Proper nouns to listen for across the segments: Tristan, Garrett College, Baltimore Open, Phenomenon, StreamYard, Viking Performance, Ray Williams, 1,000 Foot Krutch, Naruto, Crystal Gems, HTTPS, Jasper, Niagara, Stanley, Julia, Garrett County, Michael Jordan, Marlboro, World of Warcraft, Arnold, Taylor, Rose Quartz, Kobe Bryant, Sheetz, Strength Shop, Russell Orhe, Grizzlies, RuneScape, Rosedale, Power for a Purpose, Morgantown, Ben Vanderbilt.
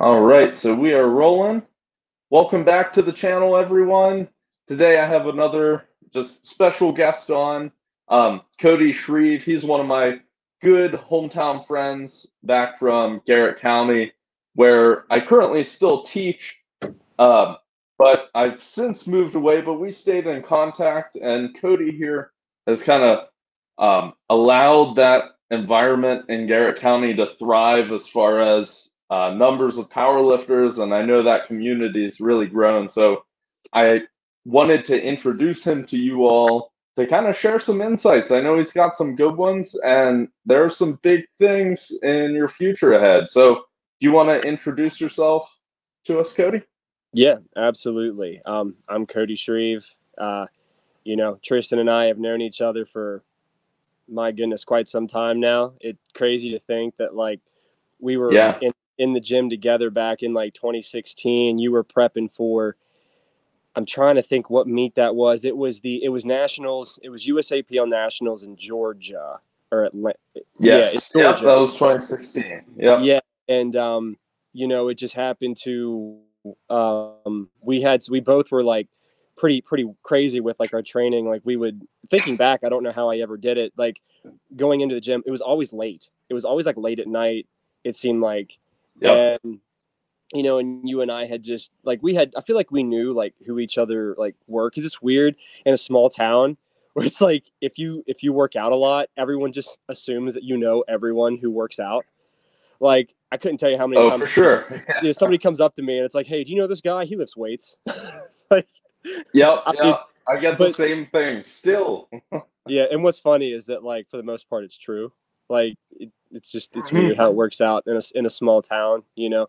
All right, so we are rolling. Welcome back to the channel, everyone. Today I have another just special guest on, Cody Shreve. He's one of my good hometown friends back from Garrett County, where I currently still teach, but I've since moved away, but we stayed in contact, and Cody here has kind of allowed that environment in Garrett County to thrive as far as numbers of powerlifters, and I know that community has really grown. So I wanted to introduce him to you all to kind of share some insights. I know he's got some good ones, and there are some big things in your future ahead. So do you want to introduce yourself to us, Cody? Yeah, absolutely. I'm Cody Shreve. You know, Tristan and I have known each other for, my goodness, quite some time now. It's crazy to think that, like, we were in the gym together back in like 2016. You were prepping for, I'm trying to think what meet that was. It was nationals. It was USAPL nationals in Georgia or Atlanta. Yes. Yeah, Georgia. Yep, that was 2016. Yeah. Yeah. And, you know, it just happened to, we both were like pretty crazy with like our training. Like we would, thinking back, I don't know how I ever did it. Like going into the gym, it was always late. It was always like late at night, it seemed like. Yep. And, you know, and you and I had just like, I feel like we knew like who each other like were, because it's weird in a small town where it's like, if you work out a lot, everyone just assumes that, you know, everyone who works out. Like, I couldn't tell you how many times. Oh, for sure. You know, somebody comes up to me and it's like, hey, do you know this guy? He lifts weights. It's like, yep. I get the same thing still. Yeah. And what's funny is that, like, for the most part, it's true. Like, it's weird how it works out in a small town, you know?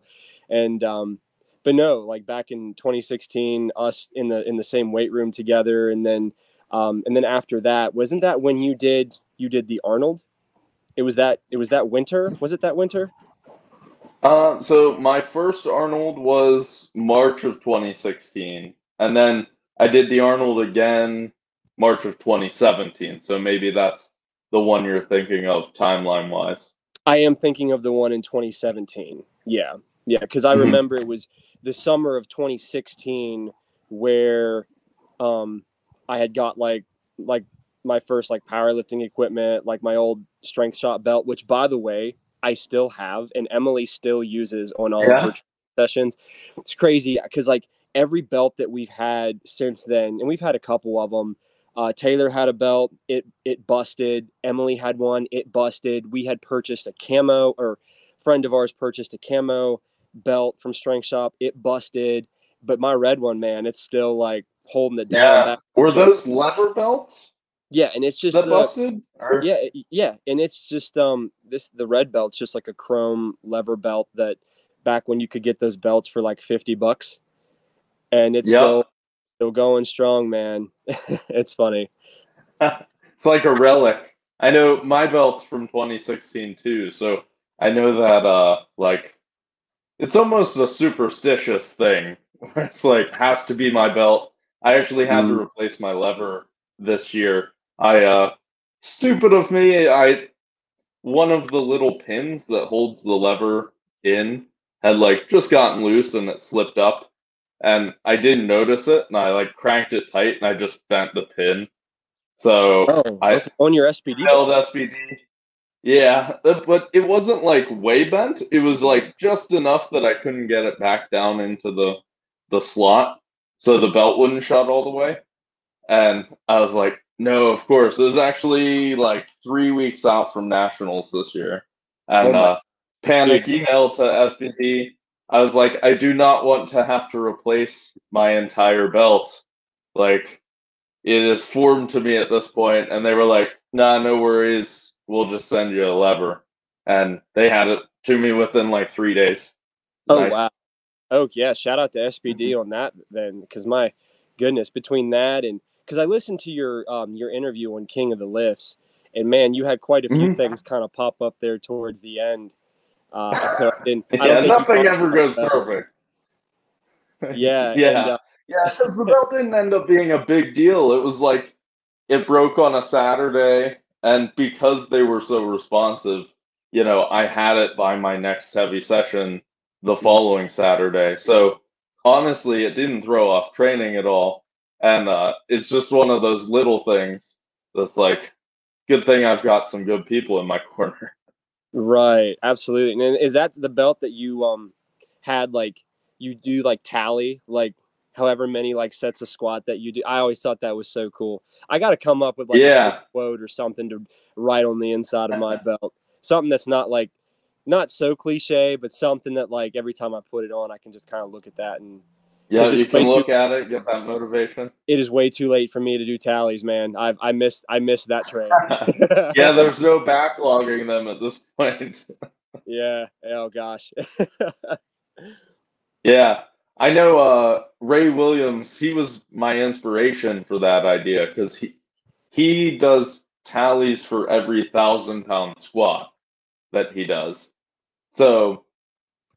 And, but no, like back in 2016, us in the same weight room together. And then after that, wasn't that when you did the Arnold? It was that winter. Was it that winter? So my first Arnold was March of 2016. And then I did the Arnold again, March of 2017. So maybe that's the one you're thinking of timeline wise. I am thinking of the one in 2017. Yeah. Yeah. Cause I remember it was the summer of 2016 where, I had got like my first like powerlifting equipment, like my old Strength Shop belt, which, by the way, I still have, and Emily still uses on all of her sessions. It's crazy. Cause like every belt that we've had since then, and we've had a couple of them, Taylor had a belt, it busted. Emily had one, it busted. We had purchased a camo, or a friend of ours purchased a camo belt from Strength Shop, it busted. But my red one, man, it's still like holding it down. Yeah. Were those leather belts? Yeah, and it's just that busted. Yeah, and it's just the red belt's just like a chrome lever belt that back when you could get those belts for like $50, and it's still going strong, man. It's funny. It's like a relic. I know my belt's from 2016 too, so I know that like it's almost a superstitious thing where it's like has to be my belt. I actually had to replace my lever this year. Stupid of me. One of the little pins that holds the lever in had like just gotten loose and it slipped up, and I didn't notice it, and I like cranked it tight and I just bent the pin. So I on your SPD held SPD. Yeah, but it wasn't like way bent. It was like just enough that I couldn't get it back down into the slot, so the belt wouldn't shut all the way. And I was like, no, of course. It was actually like 3 weeks out from nationals this year. And panic email to SBD. I was like, I do not want to have to replace my entire belt. Like, it is formed to me at this point. And they were like, nah, no worries. We'll just send you a lever. And they had it to me within like 3 days. Oh, nice. Wow. Oh, yeah. Shout out to SBD on that then. Because my goodness, between that and because I listened to your interview on King of the Lifts, and man, you had quite a few things kind of pop up there towards the end. So I don't think nothing ever goes perfect. Yeah. Yeah. Because the belt didn't end up being a big deal. It was like it broke on a Saturday, and because they were so responsive, you know, I had it by my next heavy session the following Saturday. So honestly, it didn't throw off training at all. And it's just one of those little things that's like, good thing I've got some good people in my corner. Right. Absolutely. And is that the belt that you had, like, you do like tally, like however many like sets of squat that you do? I always thought that was so cool. I got to come up with like a quote or something to write on the inside of my belt. Something that's not like, not so cliche, but something that like every time I put it on, I can just kind of look at that and you can look at it, get that motivation. It is way too late for me to do tallies, man. I missed that train. Yeah, there's no backlogging them at this point. Yeah. Oh gosh. Yeah. I know Ray Williams, he was my inspiration for that idea because he does tallies for every 1,000-pound squat that he does. So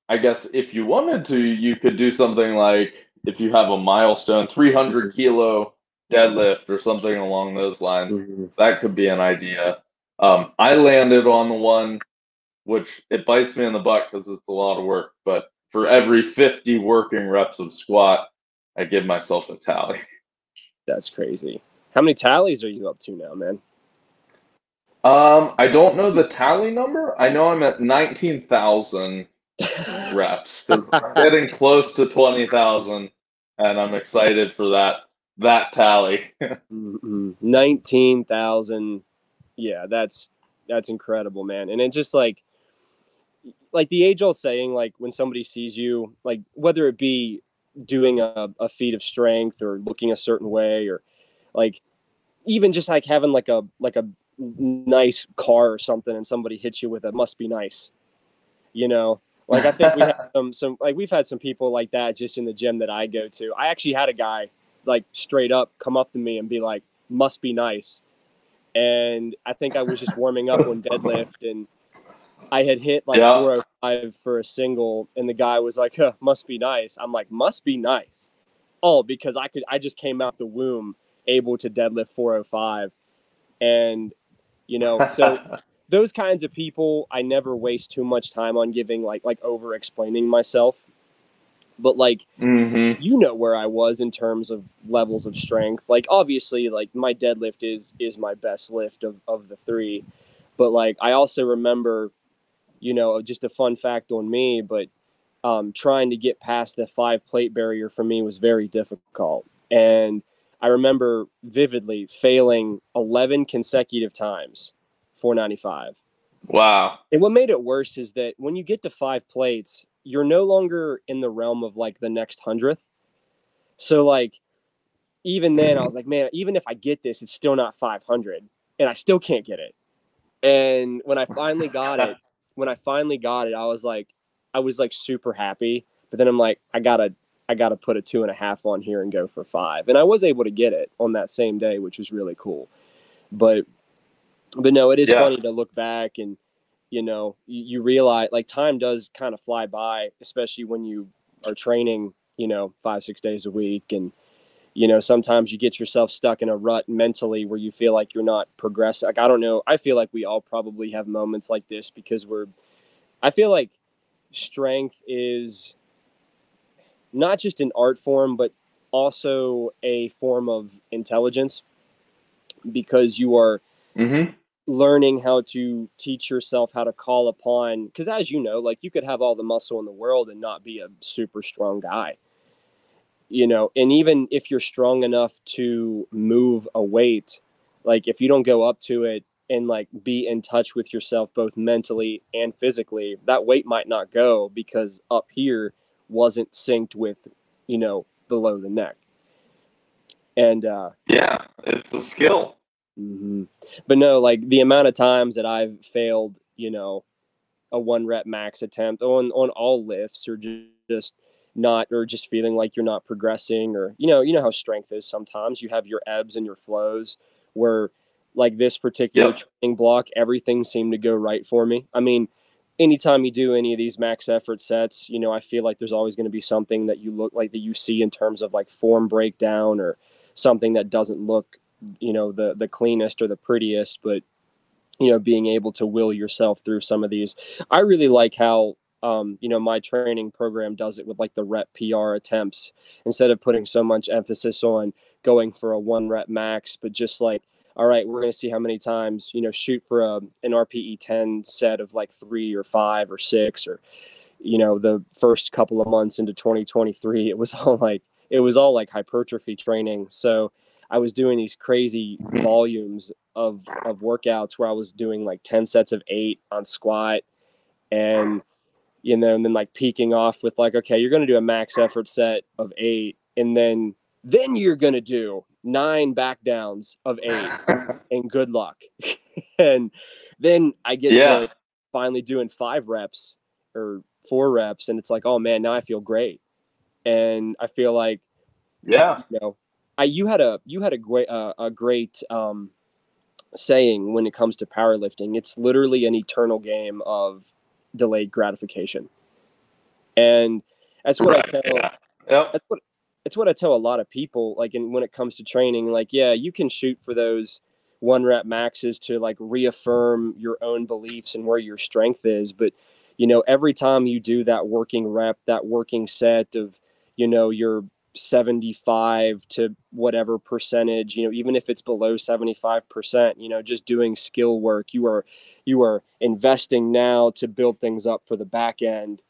I guess if you wanted to, you could do something like, if you have a milestone, 300-kilo deadlift or something along those lines. Mm-hmm. That could be an idea. I landed on the one, which it bites me in the butt because it's a lot of work, but for every 50 working reps of squat, I give myself a tally. That's crazy. How many tallies are you up to now, man? I don't know the tally number. I know I'm at 19,000 reps because I'm getting close to 20,000, and I'm excited for that tally. 19,000. Yeah, that's incredible, man. And it just like the age-old saying, like when somebody sees you, like whether it be doing a feat of strength or looking a certain way, or like even just like having like a nice car or something, and somebody hits you with it, must be nice, you know. Like I think we have some like we've had some people like that just in the gym that I go to. I actually had a guy like straight up come up to me and be like, "Must be nice," and I think I was just warming up on deadlift and I had hit like 405 for a single, and the guy was like, "Huh, must be nice." I'm like, "Must be nice." Oh, because I just came out the womb able to deadlift 405, and you know, so those kinds of people, I never waste too much time on giving like over explaining myself, but like, you know where I was in terms of levels of strength. Like obviously like my deadlift is my best lift of the three, but like, I also remember, you know, just a fun fact on me, but trying to get past the 5 plate barrier for me was very difficult. And I remember vividly failing 11 consecutive times 495. Wow. And what made it worse is that when you get to 5 plates, you're no longer in the realm of like the next 100th. So like, even then I was like, man, even if I get this, it's still not 500 and I still can't get it. And when I finally got it, I was like super happy, but then I'm like, I gotta put a 2.5 on here and go for 5. And I was able to get it on that same day, which was really cool. But no, it is funny to look back and, you know, you realize like time does kind of fly by, especially when you are training, you know, 5-6 days a week. And, you know, sometimes you get yourself stuck in a rut mentally where you feel like you're not progressing. Like, I don't know. I feel like we all probably have moments like this because I feel like strength is not just an art form, but also a form of intelligence, because you are learning how to teach yourself how to call upon, because as you know, like you could have all the muscle in the world and not be a super strong guy, you know. And even if you're strong enough to move a weight, like if you don't go up to it and like be in touch with yourself, both mentally and physically, that weight might not go because up here wasn't synced with, you know, below the neck. And yeah, it's a skill. But no, like the amount of times that I've failed, you know, a 1-rep max attempt on all lifts, or just not, or just feeling like you're not progressing, or you know how strength is. Sometimes you have your ebbs and your flows where like this particular training block, everything seemed to go right for me. I mean, anytime you do any of these max effort sets, you know, I feel like there's always going to be something that you look like that you see in terms of like form breakdown, or something that doesn't look, you know, the cleanest or the prettiest. But, you know, being able to will yourself through some of these, I really like how you know, my training program does it with like the rep PR attempts instead of putting so much emphasis on going for a 1 rep max, but just like, all right, we're going to see how many times, you know, shoot for an RPE 10 set of like 3 or 5 or 6, or, you know, the first couple of months into 2023, it was all like hypertrophy training. So I was doing these crazy volumes of workouts where I was doing like 10 sets of 8 on squat, and, you know, and then like peaking off with like, okay, you're going to do a max effort set of 8, and then you're going to do 9 back downs of 8 and good luck. And then I get to finally doing 5 reps or 4 reps. And it's like, oh man, now I feel great. And I feel like, you know, you had a great, saying when it comes to powerlifting. It's literally an eternal game of delayed gratification. And that's what I tell. Yeah. Yep. It's what I tell a lot of people, like, and when it comes to training, like, yeah, you can shoot for those 1 rep maxes to like reaffirm your own beliefs and where your strength is. But, you know, every time you do that working rep, that working set of, you know, your 75 to whatever percentage, you know, even if it's below 75%, you know, just doing skill work, you are investing now to build things up for the back end.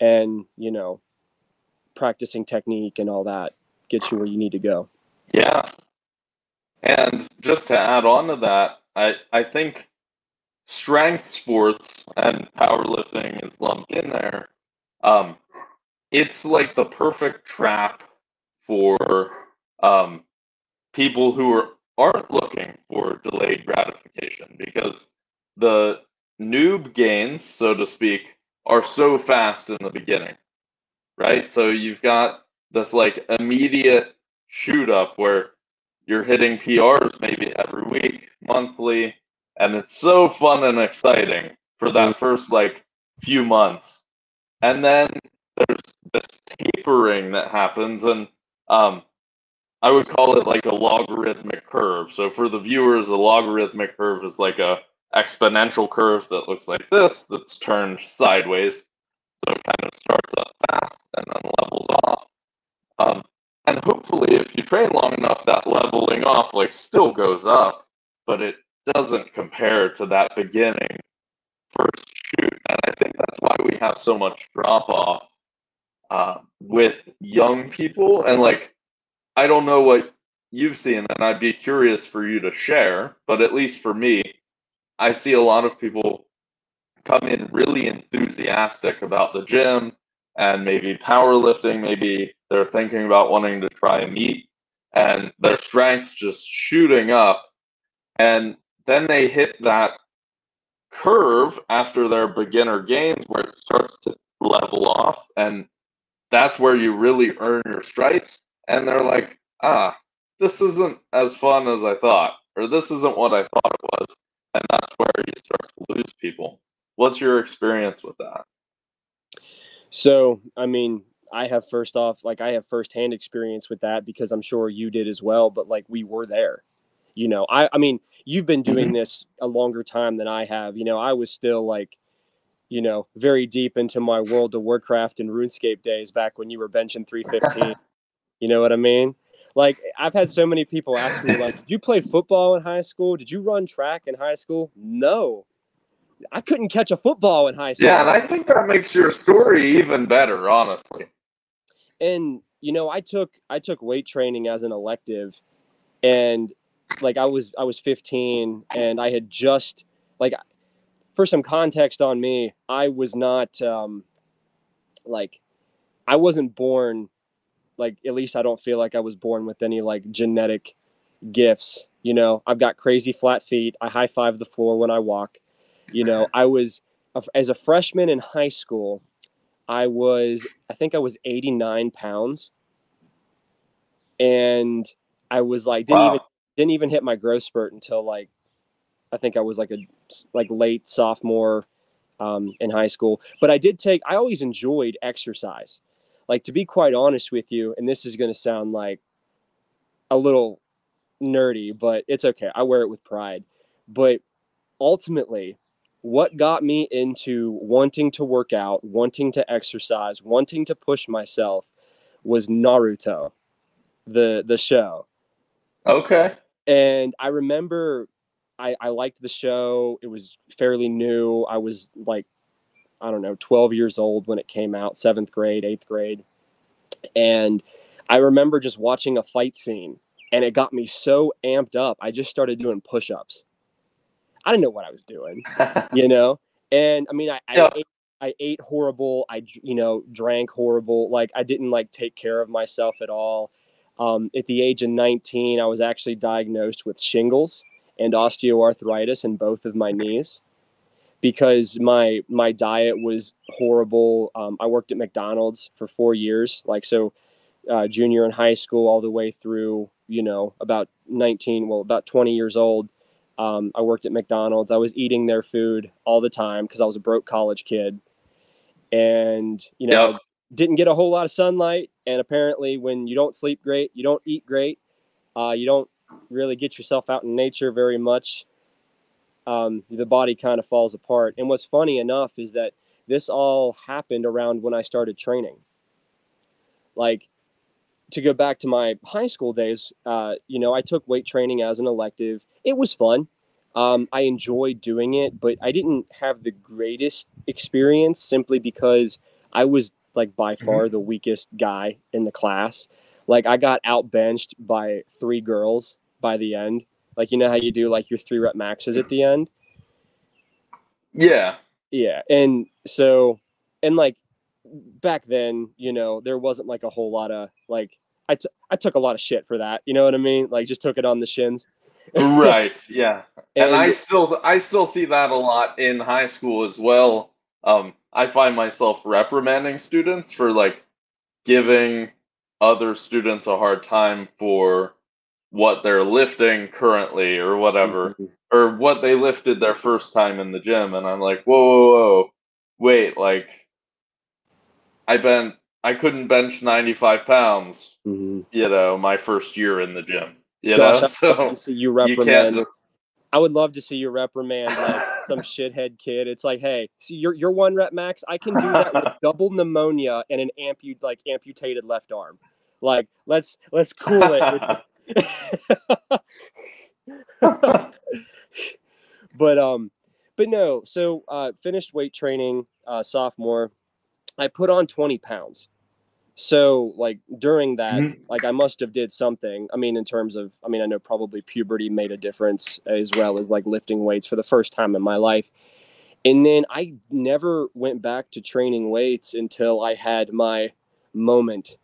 And, you know, practicing technique and all that gets you where you need to go. Yeah. And just to add on to that, I think strength sports and powerlifting is lumped in there. It's like the perfect trap for people who aren't looking for delayed gratification, because the noob gains, so to speak, are so fast in the beginning. Right? So you've got this like immediate shoot up where you're hitting PRs maybe every week, monthly, and it's so fun and exciting for that first like few months. And then there's this tapering that happens, and I would call it like a logarithmic curve. So for the viewers, a logarithmic curve is like a exponential curve that looks like this, that's turned sideways. So it kind of starts up fast and then levels off. And hopefully if you train long enough, that leveling off like still goes up, but it doesn't compare to that beginning first shoot. And I think that's why we have so much drop off with young people. And like, I don't know what you've seen, and I'd be curious for you to share, but at least for me, I see a lot of people come in really enthusiastic about the gym and maybe powerlifting. Maybe they're thinking about wanting to try a meet, and their strength's just shooting up. And then they hit that curve after their beginner gains where it starts to level off. And that's where you really earn your stripes. And they're like, this isn't as fun as I thought, or this isn't what I thought it was. And that's where you start to lose people. What's your experience with that? So, I mean, I have firsthand experience with that, because I'm sure you did as well, but like we were there, you know, I mean, you've been doing this a longer time than I have. You know, I was still like, you know, very deep into my World of Warcraft and RuneScape days back when you were benching 315, you know what I mean? Like, I've had so many people ask me like, did you play football in high school? Did you run track in high school? No. I couldn't catch a football in high school. Yeah, and I think that makes your story even better, honestly. And, you know, I took weight training as an elective, and like I was 15, and I had just, like, for some context on me, I was not like, I wasn't born, like, at least I don't feel like I was born with any like genetic gifts. You know, I've got crazy flat feet. I high five the floor when I walk. You know, I was, as a freshman in high school, I think I was 89 pounds, and I was like, didn't even hit my growth spurt until like, I think I was like a late sophomore in high school. But I always enjoyed exercise. Like, to be quite honest with you, and this is going to sound like a little nerdy, but it's okay. I wear it with pride. But ultimately, what got me into wanting to work out, wanting to exercise, wanting to push myself was Naruto, the show. Okay. And I remember I liked the show. It was fairly new. I was like, I don't know, 12 years old when it came out, 7th grade, 8th grade. And I remember just watching a fight scene and it got me so amped up. I just started doing push-ups. I didn't know what I was doing, you know? And I mean, I ate horrible. I drank horrible. Like I didn't like take care of myself at all. At the age of 19, I was actually diagnosed with shingles and osteoarthritis in both of my knees because my diet was horrible. I worked at McDonald's for 4 years. Like, so, junior in high school all the way through, you know, about 20 years old. I worked at McDonald's. I was eating their food all the time because I was a broke college kid and, you know, yep. Didn't get a whole lot of sunlight. And apparently when you don't sleep great, you don't eat great, you don't really get yourself out in nature very much. The body kind of falls apart. And what's funny enough is that this all happened around when I started training. Like, to go back to my high school days, you know, I took weight training as an elective. It was fun. I enjoyed doing it, but I didn't have the greatest experience simply because I was like by far the weakest guy in the class. Like I got outbenched by 3 girls by the end. Like, you know how you do like your 3-rep maxes at the end? Yeah. Yeah. And so, and like, back then, you know, there wasn't like a whole lot of like, I took a lot of shit for that. You know what I mean? Like just took it on the shins. Right. Yeah. And I still see that a lot in high school as well. I find myself reprimanding students for like giving other students a hard time for what they're lifting currently or whatever, mm-hmm. or what they lifted their first time in the gym. And I'm like, whoa, whoa, whoa, wait, like, I couldn't bench 95 pounds, mm-hmm. you know, my first year in the gym, you Gosh, know, so you reprimand. I would love to see you reprimand like some shithead kid. It's like, hey, see your 1-rep max. I can do that with double pneumonia and an amputated left arm. Like let's cool it. But no, so, finished weight training, sophomore, I put on 20 pounds. So like during that, mm-hmm. like I must've did something. I mean, in terms of, I mean, I know probably puberty made a difference as well as like lifting weights for the first time in my life. And then I never went back to training weights until I had my moment.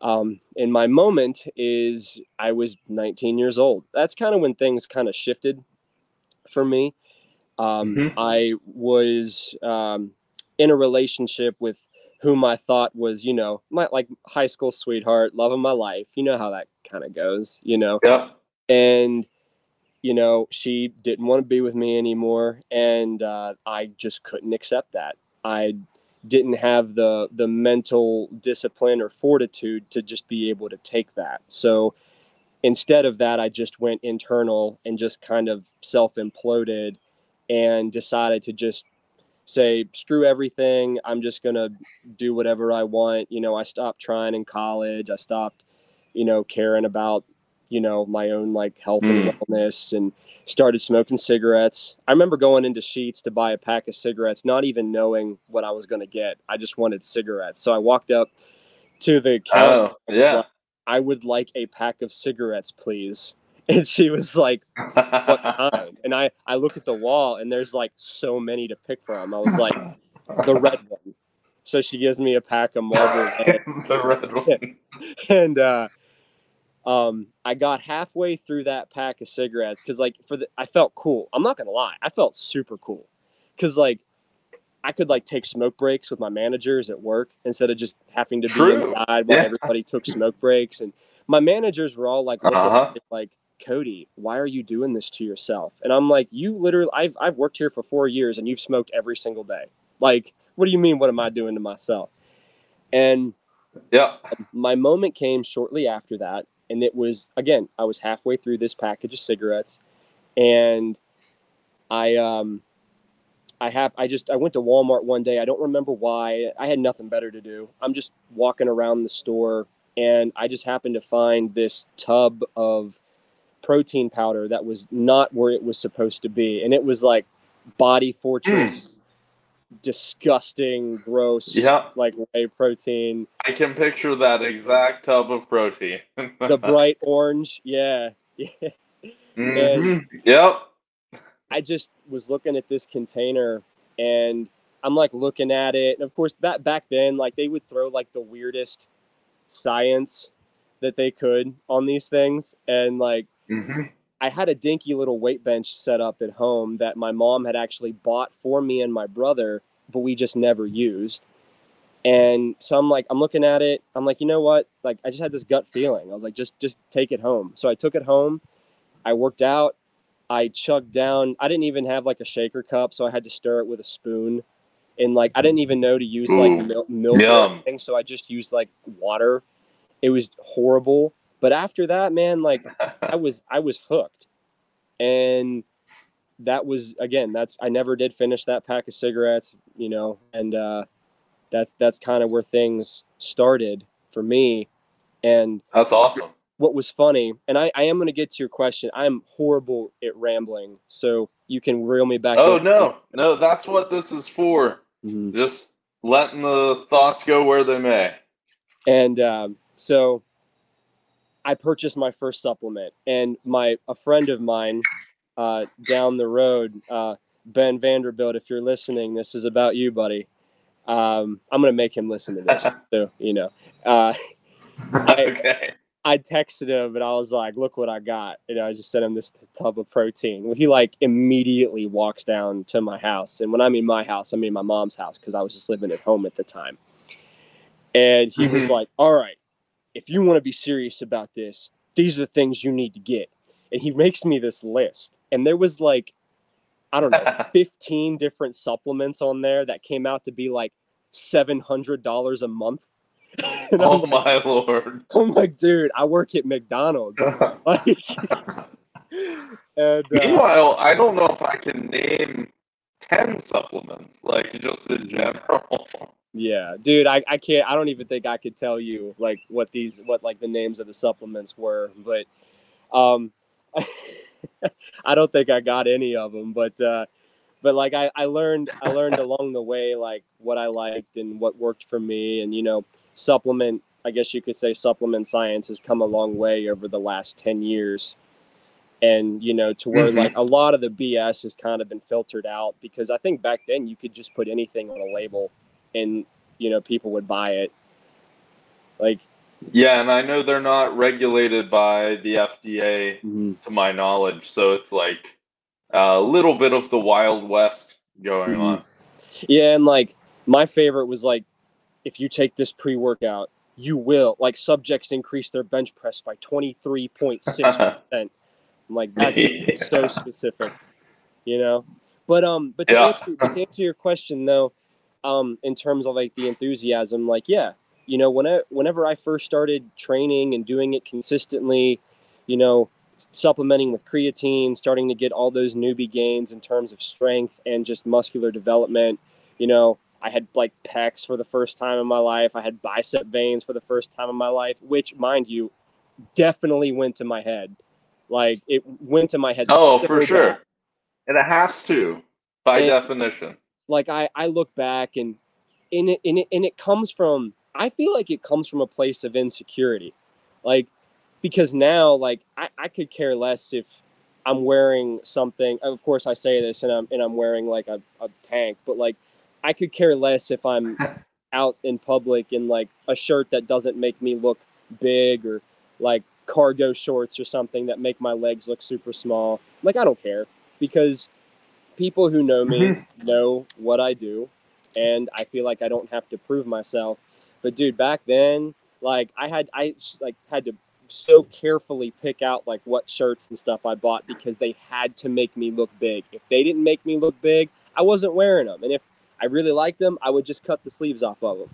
And my moment is I was 19 years old. That's kind of when things kind of shifted for me. Mm-hmm. I was, in a relationship with whom I thought was, you know, my like high school sweetheart, love of my life. You know how that kind of goes, you know? Yeah. And, you know, she didn't want to be with me anymore. And I just couldn't accept that. I didn't have the mental discipline or fortitude to just be able to take that. So instead of that, I just went internal and just kind of self-imploded and decided to just say, screw everything. I'm just going to do whatever I want. You know, I stopped trying in college. I stopped, you know, caring about, you know, my own like health and wellness and started smoking cigarettes. I remember going into Sheetz to buy a pack of cigarettes, not even knowing what I was going to get. I just wanted cigarettes. So I walked up to the counter. Oh, yeah. Like, I would like a pack of cigarettes, please. And she was like, what kind? And I look at the wall and there's like so many to pick from. I was like, the red one. So she gives me a pack of Marlboro Red. The red one. And I got halfway through that pack of cigarettes because like I felt cool. I'm not going to lie. I felt super cool because like I could like take smoke breaks with my managers at work instead of just having to True. Be inside while yeah. everybody took smoke breaks. And my managers were all like, looking uh-huh. at it, like, Cody, why are you doing this to yourself? And I'm like, you literally, I've worked here for 4 years and you've smoked every single day. Like, what do you mean? What am I doing to myself? And yeah, my moment came shortly after that. And it was, again, I was halfway through this package of cigarettes and I I went to Walmart one day. I don't remember why. I had nothing better to do. I'm just walking around the store, and I just happened to find this tub of protein powder that was not where it was supposed to be. And it was like Body Fortress, disgusting, gross, like whey protein. I can picture that exact tub of protein. The bright orange. Yeah. I just was looking at this container, and I'm like looking at it. And of course that back then, like they would throw like the weirdest science that they could on these things. And like, I had a dinky little weight bench set up at home that my mom had actually bought for me and my brother, but we just never used. And so I'm like, I'm looking at it. I'm like, you know what? Like, I just had this gut feeling. I was like, just take it home. So I took it home. I worked out. I chugged down. I didn't even have like a shaker cup, so I had to stir it with a spoon. And like, I didn't even know to use like milk or anything, so I just used like water. It was horrible. But after that, man, like I was hooked. And that was, again, I never did finish that pack of cigarettes, you know, and that's kind of where things started for me. And that's awesome. What was funny, and I am going to get to your question. I'm horrible at rambling, so you can reel me back. Oh, no, that's what this is for. Just letting the thoughts go where they may. And so I purchased my first supplement, and a friend of mine down the road, Ben Vanderbilt, if you're listening, this is about you, buddy. I'm going to make him listen to this, so, you know. Okay. I texted him and I was like, look what I got. And I just sent him this tub of protein. Well, he like immediately walks down to my house. And when I mean my house, I mean my mom's house, because I was just living at home at the time. And he was like, all right, if you want to be serious about this, these are the things you need to get. And he makes me this list. And there was like, I don't know, 15 different supplements on there that came out to be like $700 a month. And oh, like, my Lord. I'm like, dude, I work at McDonald's. Like, and, meanwhile, I don't know if I can name 10 supplements, like just in general. Yeah, dude, I can't. I don't even think I could tell you like what the names of the supplements were. But I don't think I got any of them. But like I learned along the way, like what I liked and what worked for me, and you know. I guess you could say supplement science has come a long way over the last 10 years. And, you know, to where like a lot of the BS has kind of been filtered out, because I think back then you could just put anything on a label and, you know, people would buy it. Like, yeah. And I know they're not regulated by the FDA to my knowledge. So it's like a little bit of the Wild West going on. Yeah. And like my favorite was like, if you take this pre-workout, you will, like, subjects increase their bench press by 23.6%. I'm like, that's so specific, you know? But to, answer your question though, in terms of like the enthusiasm, like, yeah, you know, whenever I first started training and doing it consistently, you know, supplementing with creatine, starting to get all those newbie gains in terms of strength and just muscular development, you know, I had like pecs for the first time in my life. I had bicep veins for the first time in my life, which, mind you, definitely went to my head. Like it went to my head. Oh, for sure. Back. And it has to, by definition. Like I look back and it comes from, I feel like it comes from a place of insecurity. Like, because now like I could care less if I'm wearing something. Of course I say this and I'm wearing like a tank, but like, I could care less if I'm out in public in like a shirt that doesn't make me look big, or like cargo shorts or something that make my legs look super small. Like, I don't care, because people who know me know what I do, and I feel like I don't have to prove myself. But dude, back then, like I had to so carefully pick out like what shirts and stuff I bought, because they had to make me look big. If they didn't make me look big, I wasn't wearing them. And if I really liked them, I would just cut the sleeves off of them,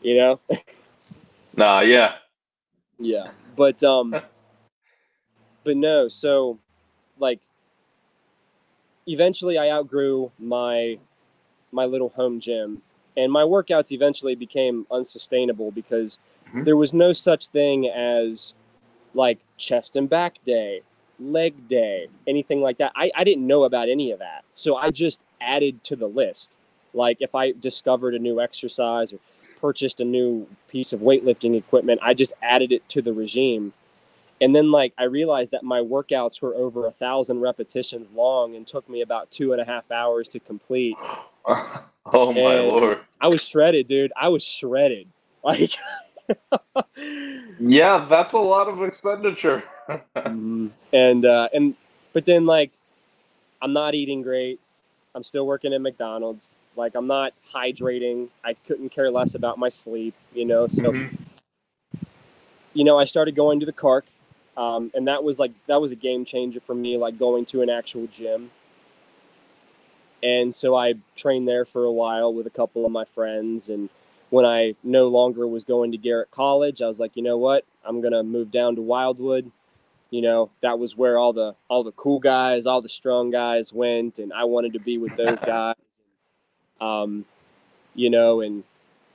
you know? Yeah. But, but no, so like eventually I outgrew my little home gym, and my workouts eventually became unsustainable because there was no such thing as like chest and back day, leg day, anything like that. I didn't know about any of that. So I just added to the list. Like if I discovered a new exercise or purchased a new piece of weightlifting equipment, I just added it to the regime. And then like I realized that my workouts were over 1,000 repetitions long and took me about 2.5 hours to complete. Oh my Lord. I was shredded, dude. I was shredded. Like yeah, that's a lot of expenditure. And but then like I'm not eating great. I'm still working at McDonald's. Like I'm not hydrating. I couldn't care less about my sleep, you know. So you know, I started going to the Cork, and that was a game changer for me, like going to an actual gym. And so I trained there for a while with a couple of my friends. And when I no longer was going to Garrett College, I was like, you know what? I'm going to move down to Wildwood. You know, that was where all the cool guys, all the strong guys went, and I wanted to be with those guys. You know, and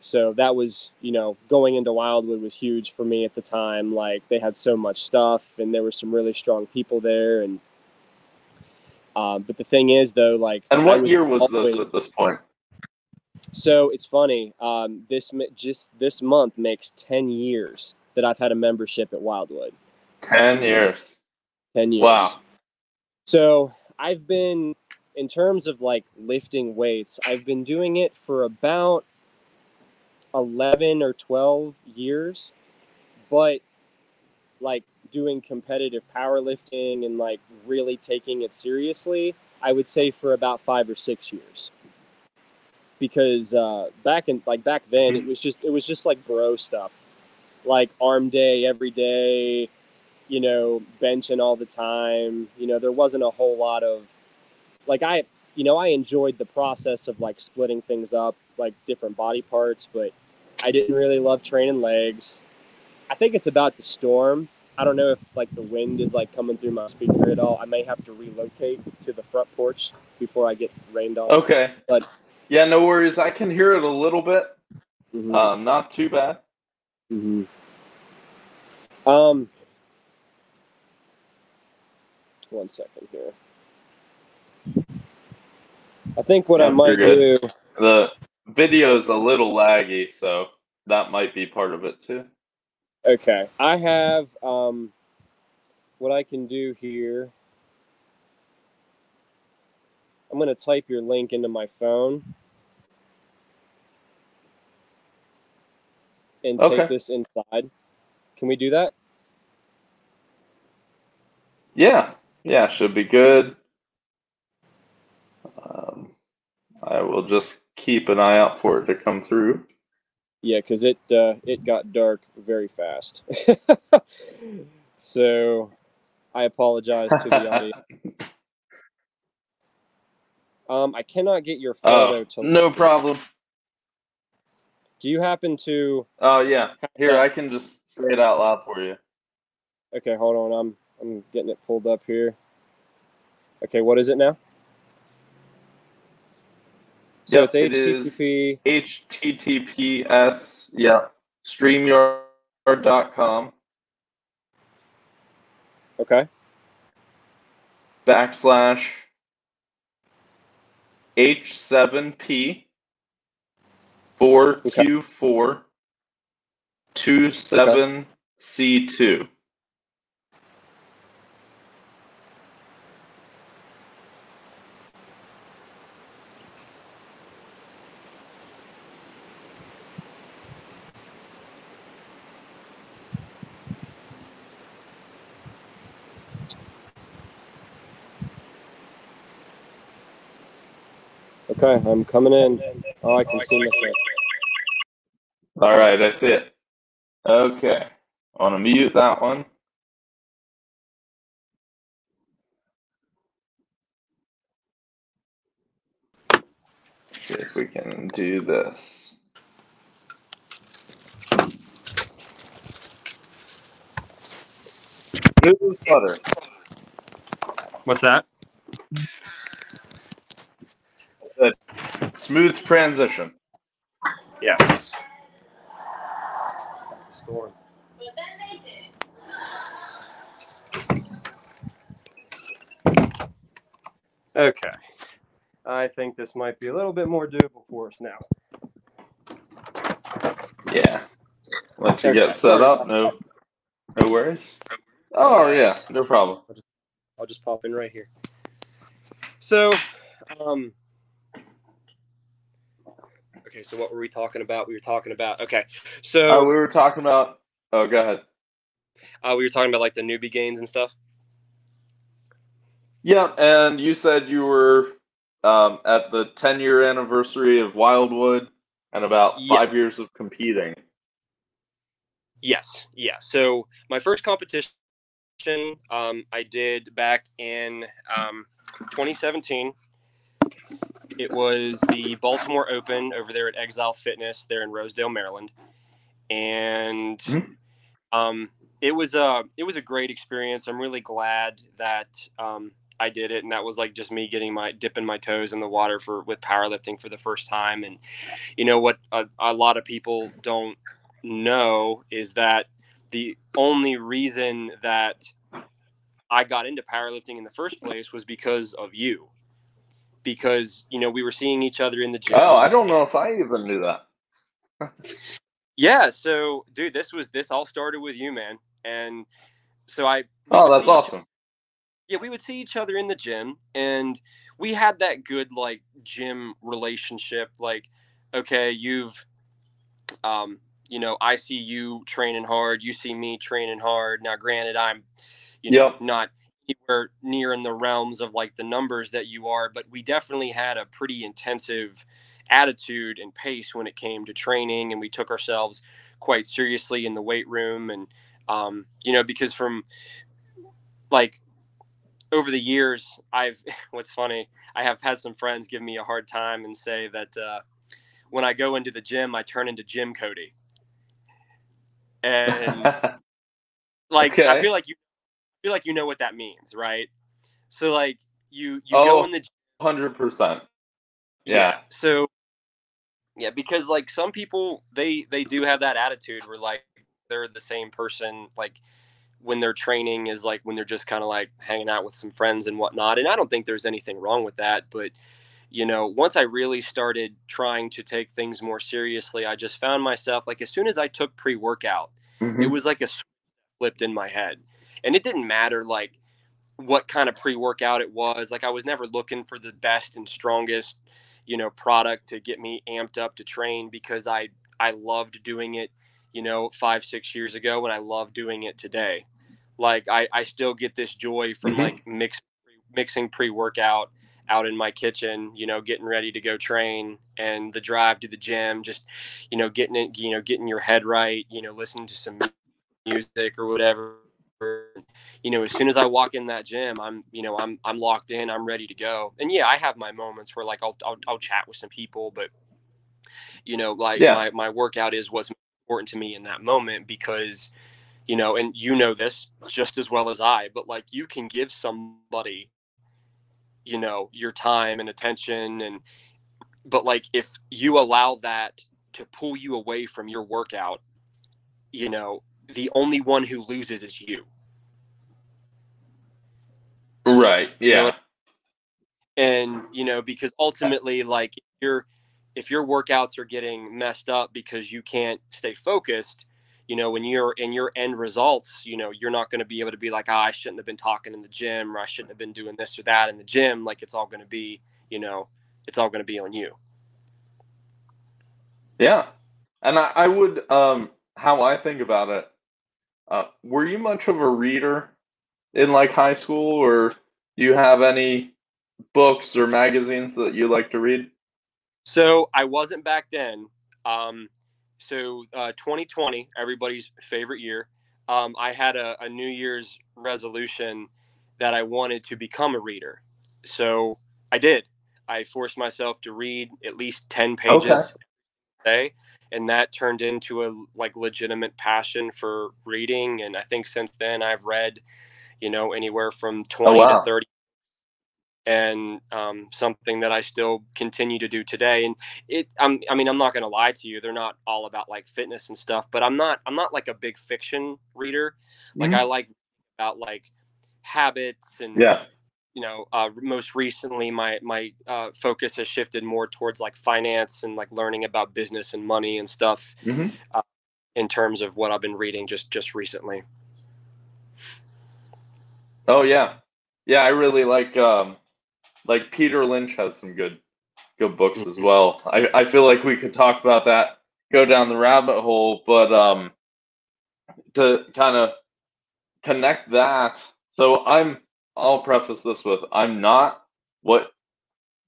so that was, you know, going into Wildwood was huge for me at the time. Like they had so much stuff, and there were some really strong people there. And but the thing is, though, like, and what year was this at this point? So it's funny, this month makes 10 years that I've had a membership at Wildwood. 10 years. 10 years. Wow. So I've been, in terms of like lifting weights, I've been doing it for about 11 or 12 years, but like doing competitive powerlifting and like really taking it seriously, I would say for about 5 or 6 years. Because back then it was just like bro stuff, like arm day every day, you know, benching all the time. You know, there wasn't a whole lot of like I enjoyed the process of like splitting things up, like different body parts, but I didn't really love training legs. I think it's about the storm. I don't know if like the wind is like coming through my speaker at all. I may have to relocate to the front porch before I get rained on. Okay, but. Yeah, no worries. I can hear it a little bit. Mm-hmm. Not too bad. Mm-hmm. 1 second here. I think what I might do... The video's a little laggy, so that might be part of it too. Okay. I have what I can do here. I'm going to type your link into my phone and take this inside. Can we do that? Yeah. Yeah, should be good. I will just keep an eye out for it to come through. Yeah, because it got dark very fast. So I apologize to the audience. I cannot get your photo to look. No problem. Do you happen to... Oh, yeah. Here, I can just say it out loud for you. Okay, hold on. I'm getting it pulled up here. Okay, what is it now? So yep, it's HTTP. It is HTTPS, yeah, StreamYard.com. Okay. / H7P4Q427C2. Okay, I'm coming in. Oh, I can see myself. All right, I see it. Okay, I want to mute that one. Let's see if we can do this. Newsletter. What's that? Good. Smooth transition. Yes. Storm. But then they did. Okay. I think this might be a little bit more doable for us now. Yeah. Let you get set up. No worries. Oh, yeah. No problem. I'll just pop in right here. So, okay, so what were we talking about? We were talking about, oh, go ahead. We were talking about like the newbie gains and stuff. Yeah, and you said you were at the 10-year anniversary of Wildwood and about 5 years of competing. Yes, yeah. So my first competition I did back in 2017. It was the Baltimore Open over there at Exile Fitness there in Rosedale, Maryland. And it was a great experience. I'm really glad that I did it. And that was like just me getting dipping my toes in the water with powerlifting for the first time. And you know what a lot of people don't know is that the only reason that I got into powerlifting in the first place was because of you. Because, you know, we were seeing each other in the gym. Oh, I don't know if I even knew that. Yeah. So, dude, this all started with you, man. And so oh, that's awesome. Yeah. We would see each other in the gym and we had that good, like, gym relationship. Like, okay, you've, you know, I see you training hard. You see me training hard. Now, granted, I'm, you know, not anywhere near in the realms of like the numbers that you are, but we definitely had a pretty intensive attitude and pace when it came to training. And we took ourselves quite seriously in the weight room. And, you know, because from like over the years, what's funny, I have had some friends give me a hard time and say that, when I go into the gym, I turn into Gym Cody. And like, okay. I feel like you know what that means, right? So like you go in the gym. 100%. Yeah. So yeah, because like some people they do have that attitude where like they're the same person like when they're training is like when they're just kind of like hanging out with some friends and whatnot. And I don't think there's anything wrong with that, but you know, once I really started trying to take things more seriously, I just found myself like as soon as I took pre-workout, it was like a switch flipped in my head. And it didn't matter like what kind of pre-workout it was. Like I was never looking for the best and strongest, you know, product to get me amped up to train because I loved doing it, you know, 5-6 years ago, and I love doing it today. Like I still get this joy from like mixing pre-workout out in my kitchen, you know, getting ready to go train, and the drive to the gym, just, you know, getting your head right, you know, listening to some music or whatever, you know, as soon as I walk in that gym, I'm locked in, I'm ready to go. And yeah, I have my moments where like, I'll chat with some people, but you know, like my workout is what's important to me in that moment because, you know, and you know this just as well as I, but like you can give somebody, you know, your time and attention. And, but like, if you allow that to pull you away from your workout, you know, the only one who loses is you. Right. Yeah. You know? And, you know, because ultimately like if your workouts are getting messed up because you can't stay focused, you know, when you're in your end results, you know, you're not going to be able to be like, I shouldn't have been talking in the gym, or I shouldn't have been doing this or that in the gym. Like it's all going to be, you know, it's all going to be on you. Yeah. And I would, how I think about it, were you much of a reader in like high school, or do you have any books or magazines that you like to read? So I wasn't back then. 2020, everybody's favorite year, I had a New Year's resolution that I wanted to become a reader. So I did. I forced myself to read at least 10 pages a day. And that turned into a like legitimate passion for reading. And I think since then I've read, you know, anywhere from 20 to 30. and something that I still continue to do today. And I'm not going to lie to you, they're not all about like fitness and stuff, but I'm not like a big fiction reader. Like I like about like habits and, you know, most recently my focus has shifted more towards like finance and like learning about business and money and stuff in terms of what I've been reading just recently. Oh yeah. Yeah. I really like Peter Lynch has some good books as well. I feel like we could talk about that, go down the rabbit hole, but to kind of connect that. So I'll preface this with, I'm not what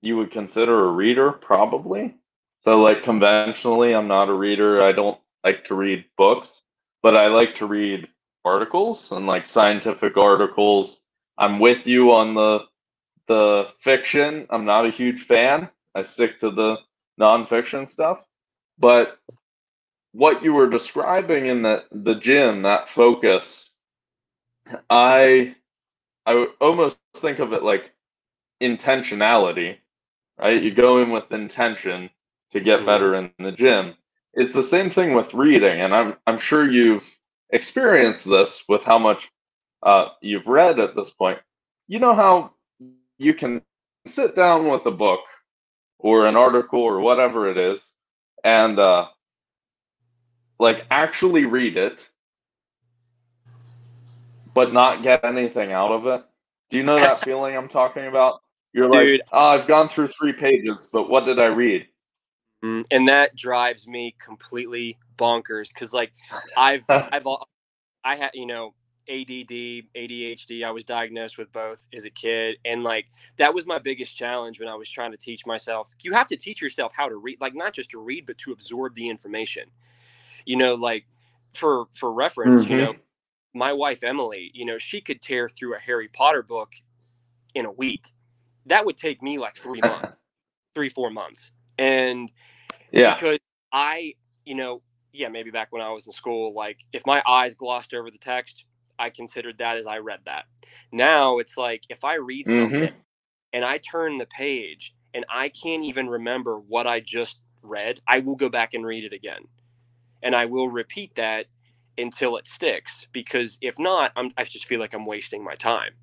you would consider a reader, probably. So like conventionally, I'm not a reader. I don't like to read books, but I like to read articles and like scientific articles. I'm with you on the fiction. I'm not a huge fan. I stick to the nonfiction stuff. But what you were describing in the gym, that focus, I would almost think of it like intentionality, right? You go in with intention to get better in the gym. It's the same thing with reading, and I'm sure you've experienced this with how much you've read at this point. You know how you can sit down with a book or an article or whatever it is and like actually read it, but not get anything out of it. Do you know that feeling I'm talking about? You're Dude, like, oh, I've gone through 3 pages, but what did I read? And that drives me completely bonkers. 'Cause like I had, you know, ADD, ADHD. I was diagnosed with both as a kid. And like, that was my biggest challenge when I was trying to teach myself. You have to teach yourself how to read, like not just to read, but to absorb the information, you know, like for reference, you know, my wife, Emily, you know, she could tear through a Harry Potter book in a week. That would take me like 3 months, 4 months. And because I, you know, maybe back when I was in school, like if my eyes glossed over the text, I considered that as I read that. Now it's like, if I read something and I turn the page and I can't even remember what I just read, I will go back and read it again. And I will repeat that until it sticks, because if not, I just feel like I'm wasting my time.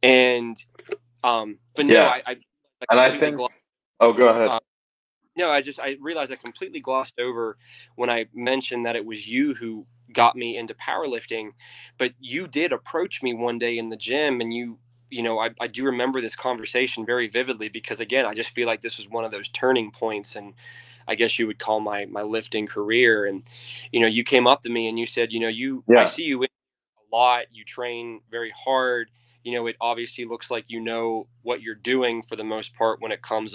And, but no, go ahead. No, I realized I completely glossed over when I mentioned that it was you who got me into powerlifting, but you did approach me one day in the gym and you know, I do remember this conversation very vividly because again, I just feel like this was one of those turning points and I guess you would call my lifting career. And, you know, you came up to me and you said, you know, I see you in a lot, you train very hard. You know, it obviously looks like you know what you're doing for the most part when it comes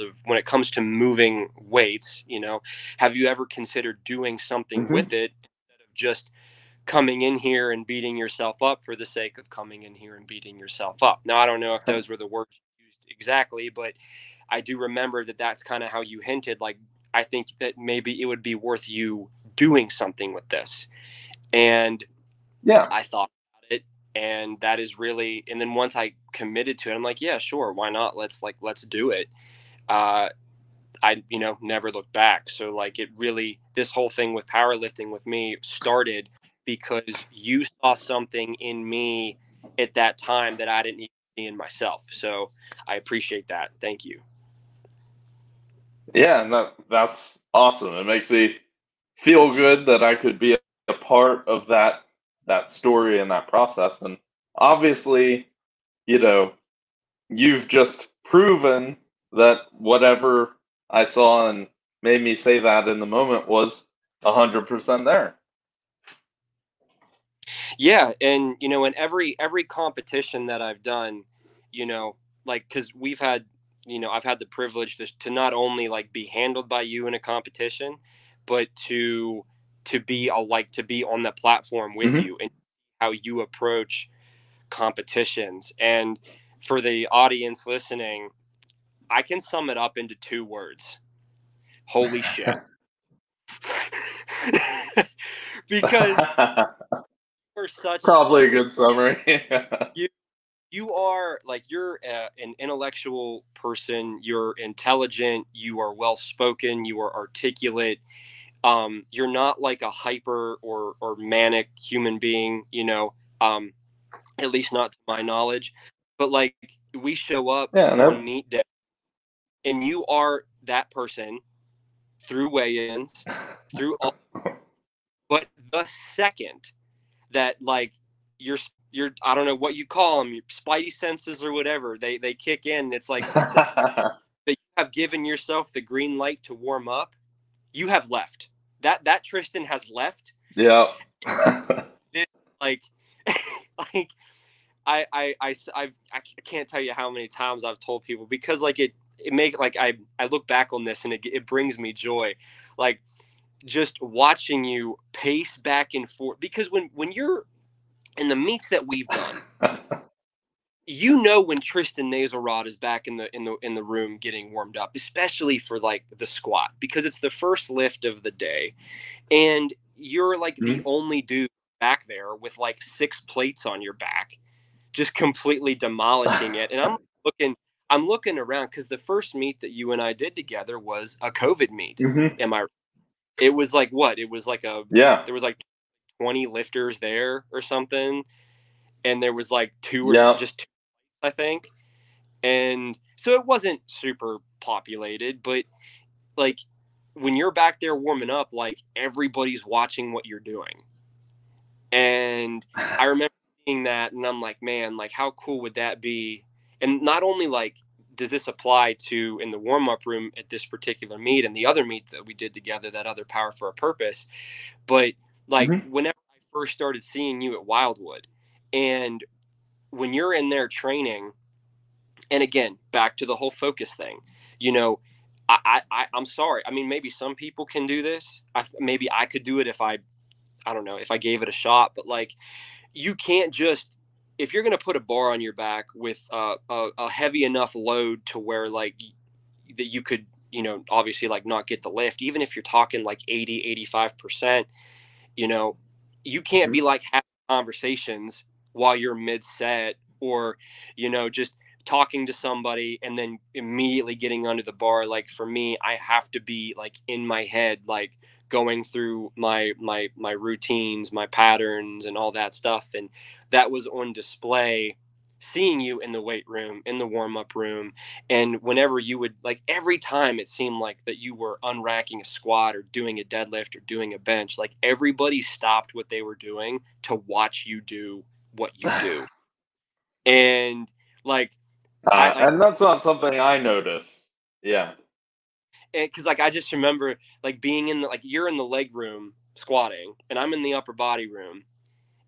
to moving weights. You know, have you ever considered doing something with it instead of just coming in here and beating yourself up for the sake of coming in here and beating yourself up? Now, I don't know if those were the words used exactly, but I do remember that that's kind of how you hinted. Like, I think that maybe it would be worth you doing something with this. And I thought. And that is really, and then once I committed to it, I'm like, yeah, sure. Why not? Let's do it. I, you know, never looked back. So like it really, this whole thing with powerlifting with me started because you saw something in me at that time that I didn't even see in myself. So I appreciate that. Thank you. Yeah. And that's awesome. It makes me feel good that I could be a part of that story and that process. And obviously, you know, you've just proven that whatever I saw and made me say that in the moment was 100% there. Yeah. And, you know, in every competition that I've done, you know, like, 'cause we've had, you know, I've had the privilege to not only like be handled by you in a competition, but to be on the platform with you and how you approach competitions. And for the audience listening, I can sum it up into 2 words. Holy shit. Because we're such probably a good summary. you you are like, you're an intellectual person, you're intelligent, you are well-spoken, you are articulate. You're not like a hyper or manic human being, you know, at least not to my knowledge, but like we show up on meet day and you are that person through weigh-ins, through all, but the second that like your I don't know what you call them, your spidey senses or whatever, they kick in and it's like that you have given yourself the green light to warm up, you have left. That Tristan has left. Yeah. This, like like I can't tell you how many times I've told people, because like it make like I look back on this and it brings me joy, like just watching you pace back and forth, because when you're in the meets that we've done, you know, when Tristan Naselrod is back in the room getting warmed up, especially for like the squat, because it's the first lift of the day and you're like the only dude back there with like 6 plates on your back, just completely demolishing it. And I'm looking around, because the first meet that you and I did together was a COVID meet. Mm-hmm. Am I? It was like what? It was like a there was like 20 lifters there or something, and there was like two, I think. And so it wasn't super populated, but like when you're back there warming up, like everybody's watching what you're doing. And I remember seeing that, and I'm like, man, like how cool would that be? And not only like, does this apply to in the warm-up room at this particular meet and the other meet that we did together, that other Power for a Purpose, but like whenever I first started seeing you at Wildwood, and when you're in there training, and again, back to the whole focus thing, you know, I'm sorry. I mean, maybe some people can do this. Maybe I could do it if I don't know, if I gave it a shot, but like you can't just, if you're going to put a bar on your back with a heavy enough load to where like that you could, you know, obviously like not get the lift, even if you're talking like 80, 85%, you know, you can't be like having conversations while you're mid set, or, you know, just talking to somebody and then immediately getting under the bar. Like for me, I have to be like in my head, like going through my routines, my patterns and all that stuff. And that was on display, seeing you in the weight room, in the warm-up room. And whenever you would, like every time it seemed like that you were unracking a squat or doing a deadlift or doing a bench, like everybody stopped what they were doing to watch you do what you do. And like, and that's not something I notice. Yeah. Because like I just remember like being in the, like you're in the leg room squatting and I'm in the upper body room,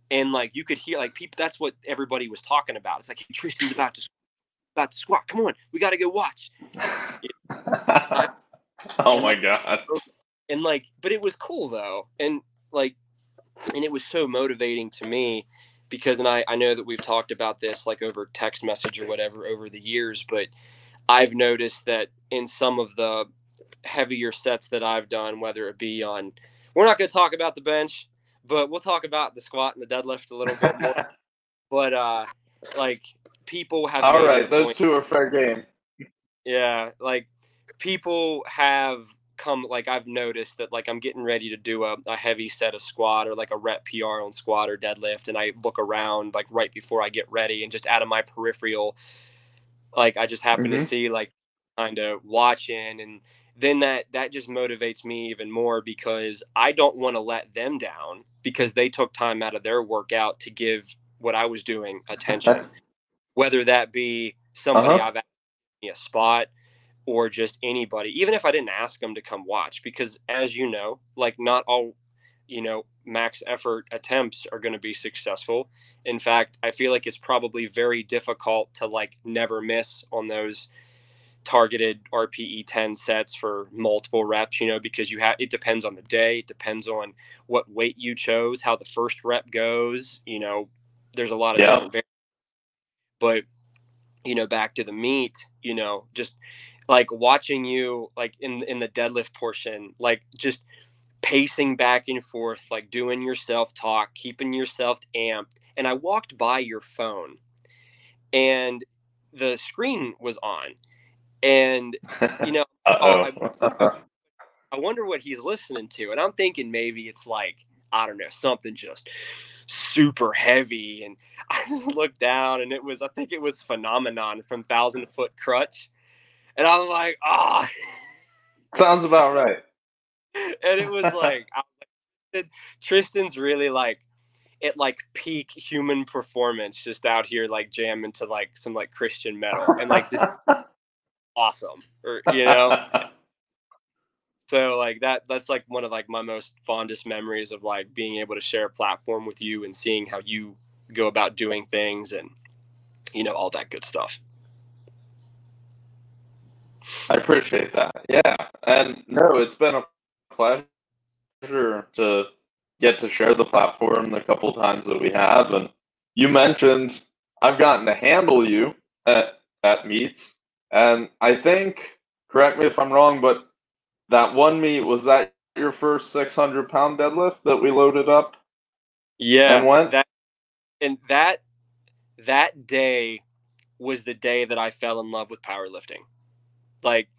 and like you could hear like people, that's what everybody was talking about. It's like, hey, Tristan's about to squat, come on, we got to go watch. Oh my god. And like, but it was cool though, and like, and it was so motivating to me, because and I know that we've talked about this like over text message or whatever over the years, but I've noticed that in some of the heavier sets that I've done, whether it be on, we're not going to talk about the bench, but we'll talk about the squat and the deadlift a little bit more. But like people have, all right, those two are fair game. Yeah, like people have come, like I've noticed that like I'm getting ready to do a heavy set of squat or like a rep PR on squat or deadlift, and I look around like right before I get ready, and just out of my peripheral, like I just happen to see like kind of watching, and then that just motivates me even more, because I don't want to let them down, because they took time out of their workout to give what I was doing attention, whether that be somebody I've asked me a spot or just anybody, even if I didn't ask them to come watch, because as you know, like not all, you know, max effort attempts are going to be successful. In fact, I feel like it's probably very difficult to like never miss on those targeted RPE 10 sets for multiple reps, you know, because you have, it depends on the day, it depends on what weight you chose, how the first rep goes, you know, there's a lot of different variables. But, you know, back to the meet, you know, just like watching you like in the deadlift portion, like just pacing back and forth, like doing your self-talk, keeping yourself amped. And I walked by your phone and the screen was on. And, you know, I wonder what he's listening to. And I'm thinking maybe it's like, I don't know, something just super heavy. And I just looked down, and it was, I think it was Phenomenon from 1,000 Foot Krutch. And I was like, ah, oh. Sounds about right. And it was like, I was like, Tristan's really like at like peak human performance, just out here like jamming to like some like Christian metal and like just awesome, or you know. So like that's like one of like my most fondest memories of like being able to share a platform with you and seeing how you go about doing things and, you know, all that good stuff. I appreciate that. Yeah. And no, it's been a pleasure to get to share the platform the couple times that we have. And you mentioned I've gotten to handle you at meets. And I think, correct me if I'm wrong, but that one meet, was that your first 600-pound deadlift that we loaded up? Yeah. And went? That day was the day that I fell in love with powerlifting. Like,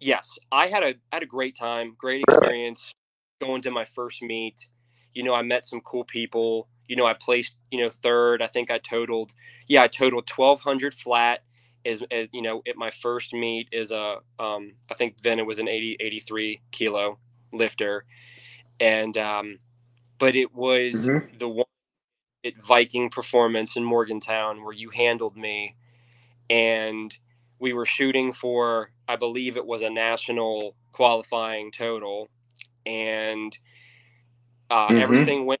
yes, I had a great time, great experience going to my first meet. You know, I met some cool people. You know, I placed, you know, third. I think I totaled 1,200 flat as you know, at my first meet is I think then it was an 83 kilo lifter. And, but it was the one at Viking Performance in Morgantown where you handled me, and we were shooting for, I believe it was a national qualifying total, and everything went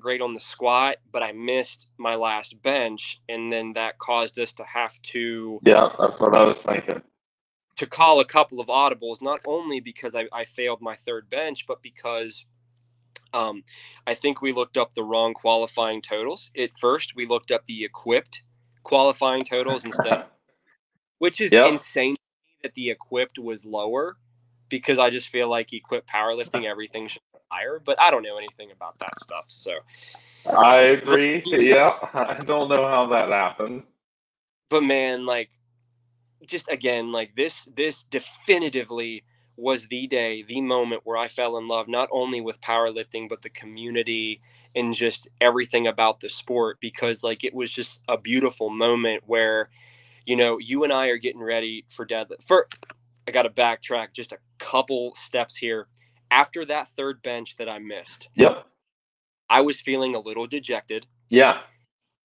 great on the squat, but I missed my last bench, and then that caused us to have to that's what I was thinking, to call a couple of audibles, not only because I failed my third bench, but because I think we looked up the wrong qualifying totals. At first, we looked up the equipped qualifying totals instead. Which is insane that the equipped was lower, because I just feel like equipped powerlifting, everything should be higher, but I don't know anything about that stuff. So I agree. Yeah. I don't know how that happened. But man, like, just again, like this definitively was the day, the moment where I fell in love, not only with powerlifting, but the community and just everything about the sport, because like, it was just a beautiful moment where, you know, you and I are getting ready for deadlift. I got to backtrack just a couple steps here. After that third bench that I missed, I was feeling a little dejected. Yeah.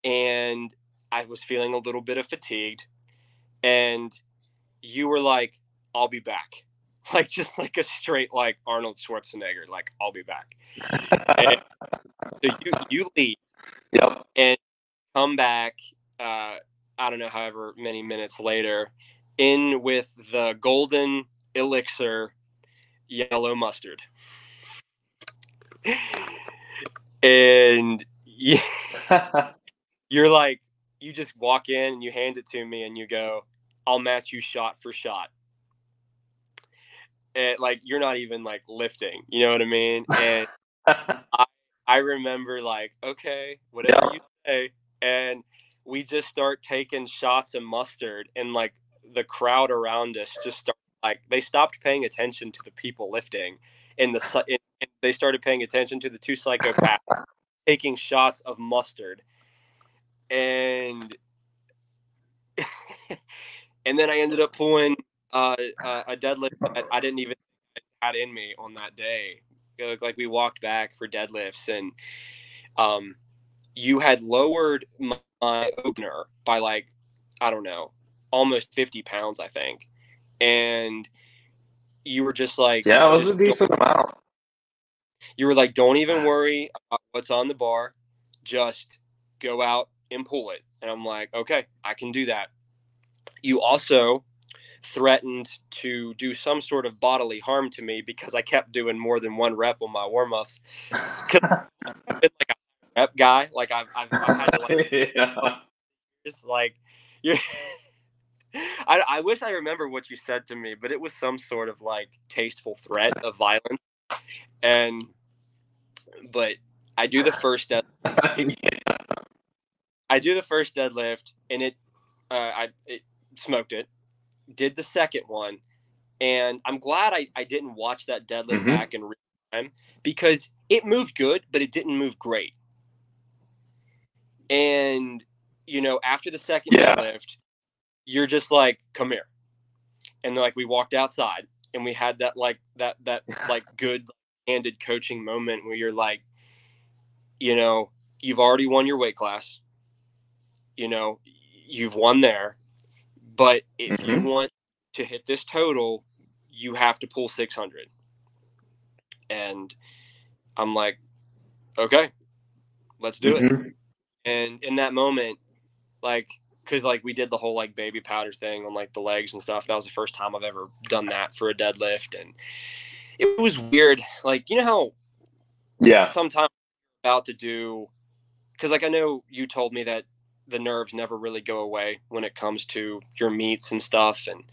And I was feeling a little bit of fatigued. And you were like, I'll be back. Like, just like a straight, like Arnold Schwarzenegger, like, I'll be back. And so you leave. Yep. And come back, I don't know, however many minutes later, in with the golden elixir yellow mustard. And you're like, you just walk in and you hand it to me and you go, I'll match you shot for shot. And like, you're not even like lifting, you know what I mean? And I remember like, okay, whatever you say. And we just start taking shots of mustard, and like the crowd around us just start, like, they stopped paying attention to the people lifting, and they started paying attention to the two psychopaths taking shots of mustard. And and then I ended up pulling a deadlift that I didn't even had in me on that day. Like, we walked back for deadlifts, and you had lowered my opener by like, I don't know, almost 50 pounds, I think. And you were just like, yeah, it was a decent amount. You were like, don't even worry about what's on the bar. Just go out and pull it. And I'm like, okay, I can do that. You also threatened to do some sort of bodily harm to me because I kept doing more than one rep on my warm-ups. Rep guy, like I've had to like just like you're I wish I remember what you said to me, but it was some sort of like tasteful threat of violence. And but I do the first step. I do the first deadlift, and it smoked it. Did the second one, and I'm glad I didn't watch that deadlift mm-hmm. back in real time, because it moved good, but it didn't move great. And, you know, after the second yeah. deadlift, you're just like, come here. And like, we walked outside and we had that, like that like good handed coaching moment where you're like, you know, you've already won your weight class, you know, you've won there, but if mm-hmm. you want to hit this total, you have to pull 600. And I'm like, okay, let's do mm-hmm. it. And in that moment, like, because like we did the whole like baby powder thing on like the legs and stuff. That was the first time I've ever done that for a deadlift, and it was weird. Like, you know how yeah sometimes about to do, because like I know you told me that the nerves never really go away when it comes to your meets and stuff, and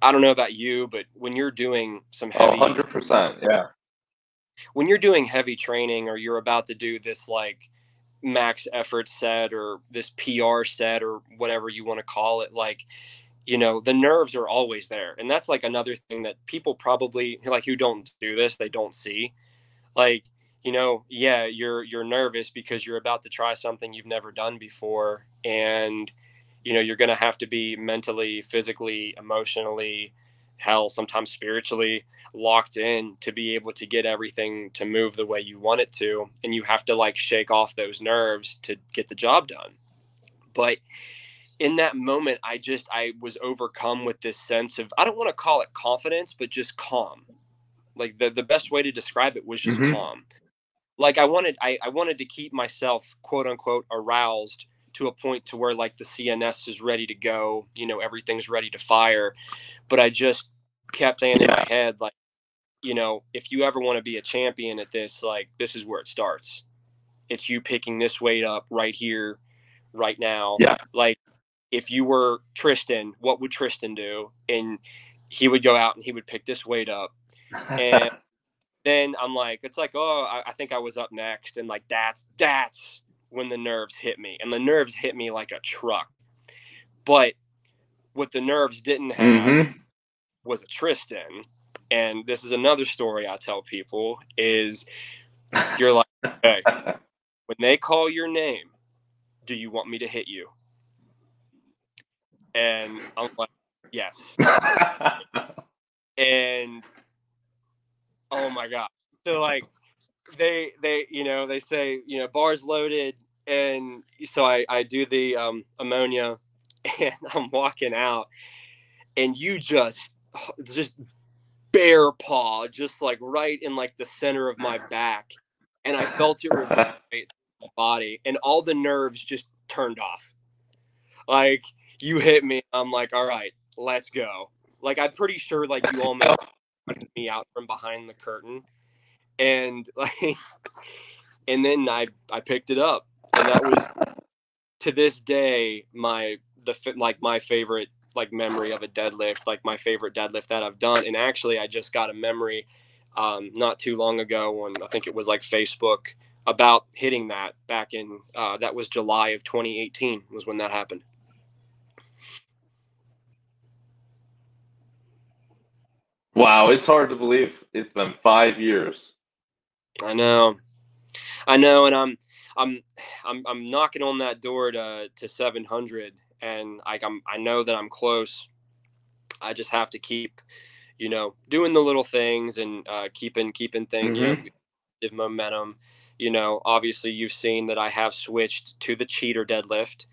I don't know about you, but when you're doing some heavy 100% yeah when you're doing heavy training, or you're about to do this like max effort set or this PR set or whatever you want to call it, like, you know, the nerves are always there. And that's like another thing that people probably like who don't do this, they don't see. Like, you know, yeah, you're nervous because you're about to try something you've never done before. And, you know, you're going to have to be mentally, physically, emotionally, hell, sometimes spiritually locked in to be able to get everything to move the way you want it to. And you have to like shake off those nerves to get the job done. But in that moment, I was overcome with this sense of, I don't want to call it confidence, but just calm. Like the best way to describe it was just mm-hmm. calm. Like I wanted to keep myself quote unquote aroused to a point to where like the CNS is ready to go, you know, everything's ready to fire. But I just kept saying yeah. in my head, like, you know, if you ever want to be a champion at this, like, this is where it starts. It's you picking this weight up right here, right now. Yeah. Like if you were Tristan, what would Tristan do? And he would go out and he would pick this weight up. And then I'm like, it's like, oh, I think I was up next. And like, that's when the nerves hit me, and the nerves hit me like a truck. But what the nerves didn't have mm-hmm. was a Tristan. And this is another story I tell people is you're like, hey, when they call your name, do you want me to hit you? And I'm like, yes. And oh my God. So like, they you know, they say, you know, bar's loaded. And so I do the ammonia, and I'm walking out, and you just bear paw just like right in like the center of my back, and I felt it reverberate through my body, and all the nerves just turned off. Like, you hit me, I'm like, all right, let's go. Like, I'm pretty sure like you all made me out from behind the curtain. And like, and then I picked it up, and that was to this day my favorite like memory of a deadlift, like my favorite deadlift that I've done. And actually, I just got a memory not too long ago on, I think it was like Facebook, about hitting that back in that was July of 2018 was when that happened. Wow, it's hard to believe it's been 5 years. I know, and I'm knocking on that door to 700, and like I know that I'm close. I just have to keep, you know, doing the little things and keeping things, mm-hmm. you know, momentum. You know, obviously you've seen that I have switched to the cheater deadlift,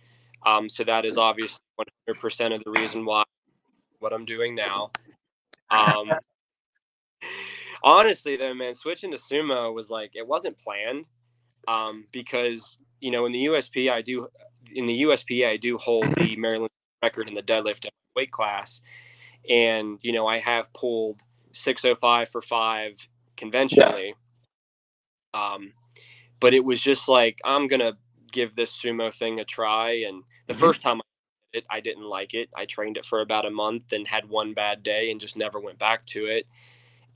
so that is obviously 100% of the reason why what I'm doing now. Honestly though, man, switching to sumo was like, it wasn't planned, because, you know, in the USPA I do hold the Maryland record in the deadlift weight class. And, you know, I have pulled 605 for 5 conventionally. Yeah. But it was just like, I'm going to give this sumo thing a try. And the mm-hmm. first time I didn't like it. I trained it for about a month and had one bad day and just never went back to it.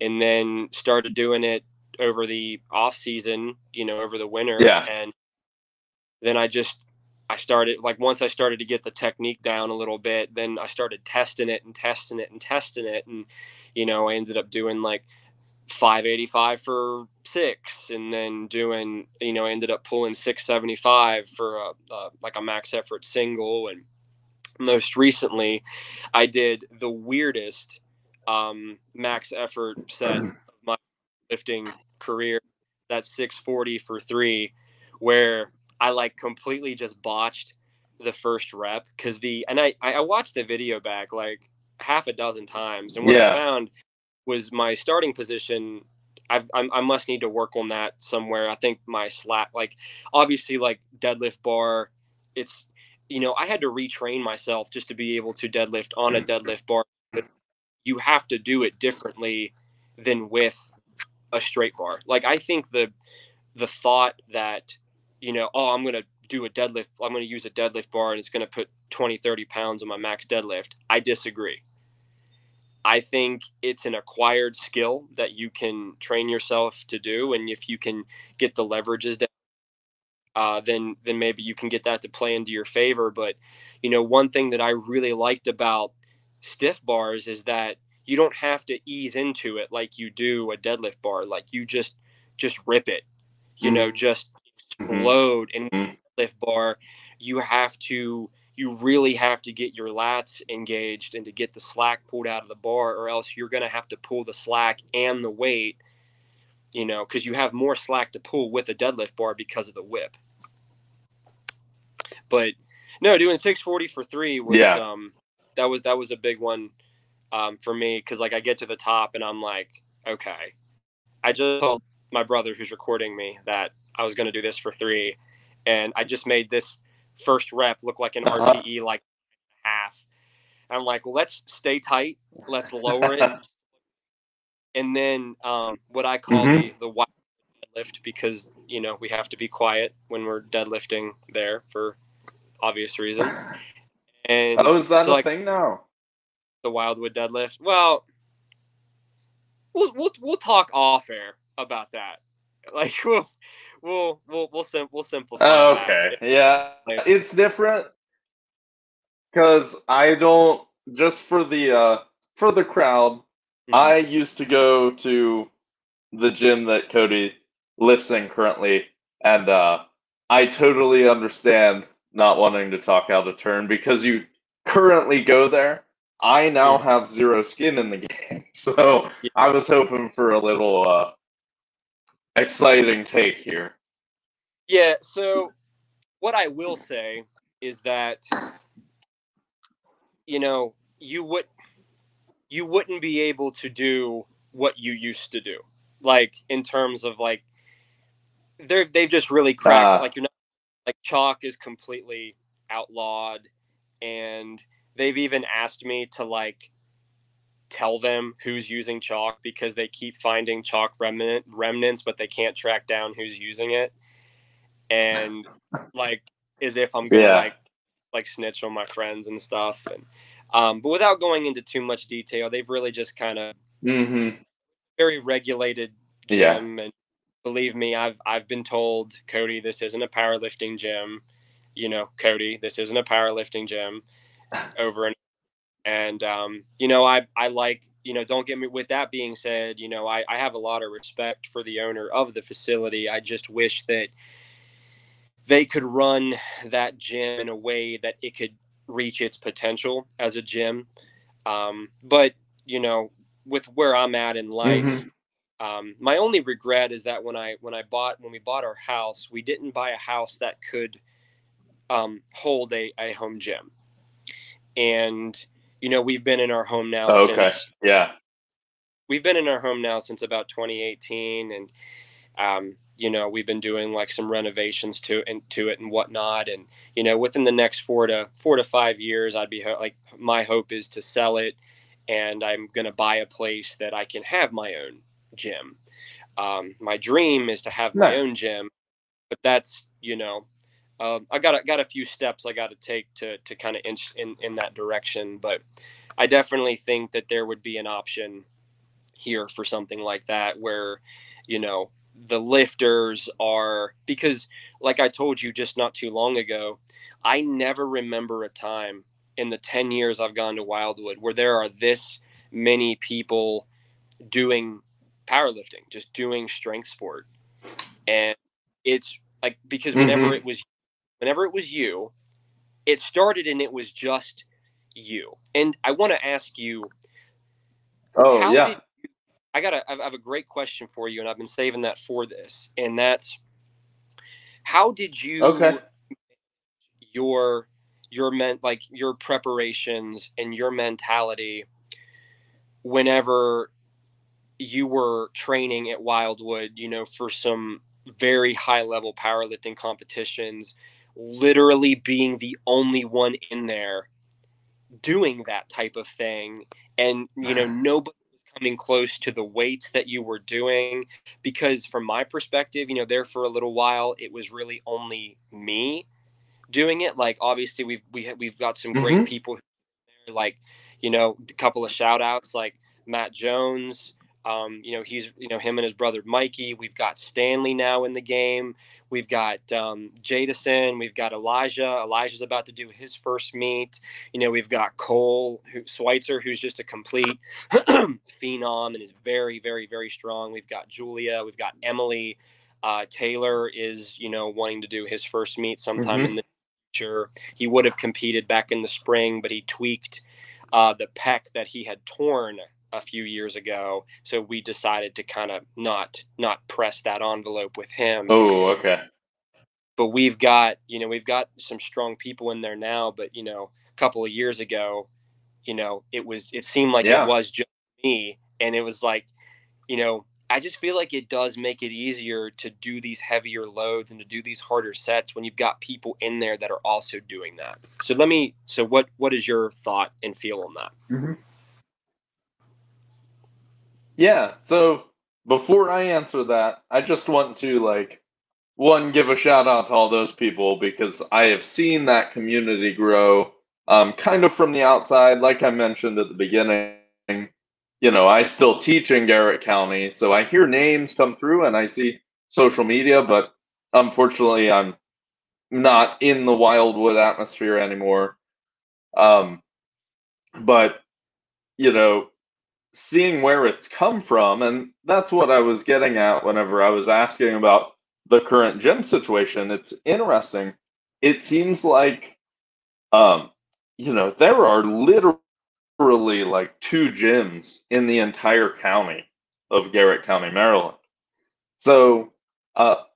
And then started doing it over the off season, you know, over the winter. Yeah. And then I just I started, like, once I started to get the technique down a little bit, then I started testing it and testing it and testing it. And, you know, I ended up doing like 585 for 6, and then doing, you know, I ended up pulling 675 for like a max effort single. And most recently I did the weirdest max effort set of my lifting career. That's 640 for 3, where I like completely just botched the first rep. Cause I watched the video back like half a dozen times. And what I found was my starting position. I must need to work on that somewhere. I think my slap, like obviously like deadlift bar, it's, you know, I had to retrain myself just to be able to deadlift on a deadlift bar. But you have to do it differently than with a straight bar. Like I think the thought that, you know, oh, I'm going to do a deadlift, I'm going to use a deadlift bar and it's going to put 20, 30 pounds on my max deadlift. I disagree. I think it's an acquired skill that you can train yourself to do. And if you can get the leverages down, then maybe you can get that to play into your favor. But, you know, one thing that I really liked about stiff bars is that you don't have to ease into it like you do a deadlift bar. Like you just rip it, you know, just load. And lift bar, you really have to get your lats engaged and to get the slack pulled out of the bar, or else you're going to have to pull the slack and the weight, you know, because you have more slack to pull with a deadlift bar because of the whip. But no, doing 640 for 3 was that was a big one for me, because like I get to the top and I'm like, okay, I just told my brother who's recording me that I was going to do this for 3, and I just made this first rep look like an RPE, like half. And I'm like, well, let's stay tight. Let's lower it. And then what I call the wide deadlift, because, you know, we have to be quiet when we're deadlifting there for obvious reasons. And is that a thing now? The Wildwood deadlift. Well, we'll talk off air about that. Like we'll simplify. Oh, okay. That. Yeah, it's different because I don't, just for the crowd. I used to go to the gym that Cody lives in currently, and I totally understand not wanting to talk out of turn because you currently go there. I now have zero skin in the game, so I was hoping for a little. Exciting take here. Yeah, so what I will say is that, you know, you wouldn't be able to do what you used to do. Like in terms of like they've just really cracked, like you're not, like chalk is completely outlawed, and they've even asked me to like tell them who's using chalk because they keep finding chalk remnants, but they can't track down who's using it. And like, as if I'm going to like snitch on my friends and stuff. And, but without going into too much detail, they've really just kind of very regulated gym. And believe me, I've been told, Cody, this isn't a powerlifting gym, you know, Cody, this isn't a powerlifting gym over and and, you know, I like, you know, don't get me, with that being said, you know, I have a lot of respect for the owner of the facility. I just wish that they could run that gym in a way that it could reach its potential as a gym. But, you know, with where I'm at in life, my only regret is that when we bought our house, we didn't buy a house that could hold a home gym. And, you know, we've been in our home now. We've been in our home now since about 2018, and you know, we've been doing like some renovations to it and whatnot. And you know, within the next 4 to 5 years, I'd be like, my hope is to sell it, and I'm gonna buy a place that I can have my own gym. My dream is to have my own gym, but that's, you know. I got a few steps I got to take to kind of inch in that direction, but I definitely think that there would be an option here for something like that where, you know, the lifters are, because like I told you just not too long ago, I never remember a time in the 10 years I've gone to Wildwood where there are this many people doing powerlifting, just doing strength sport. And it's like, because whenever it was you, it started and it was just you. And I want to ask you, I have a great question for you, and I've been saving that for this. And that's, how did you your preparations and your mentality whenever you were training at Wildwood, you know, for some very high level powerlifting competitions, literally being the only one in there doing that type of thing, and you know, nobody was coming close to the weights that you were doing? Because from my perspective, you know, there for a little while it was really only me doing it. Like, obviously we've got some great people there, like, you know, a couple of shout outs like Matt Jones, you know, he's, you know, him and his brother Mikey. We've got Stanley now in the game. We've got Jadison. We've got Elijah's about to do his first meet. You know, we've got Cole Schweitzer, who's just a complete phenom and is very, very, very strong. We've got Julia. We've got Emily. Taylor is, you know, wanting to do his first meet sometime in the future. He would have competed back in the spring, but he tweaked the pec that he had torn a few years ago, so we decided to kind of not press that envelope with him. But we've got, you know, we've got some strong people in there now, but, you know, a couple of years ago, you know, it seemed like it was just me. And it was like, you know, I just feel like it does make it easier to do these heavier loads and to do these harder sets when you've got people in there that are also doing that. So what is your thought and feel on that? Yeah. So before I answer that, I just want to, like, one, give a shout out to all those people, because I have seen that community grow kind of from the outside. Like I mentioned at the beginning, you know, I still teach in Garrett County, so I hear names come through and I see social media, but unfortunately I'm not in the Wildwood atmosphere anymore. But, you know, seeing where it's come from, and that's what I was getting at whenever I was asking about the current gym situation. It's interesting. It seems like, you know, there are literally like 2 gyms in the entire county of Garrett County, Maryland. So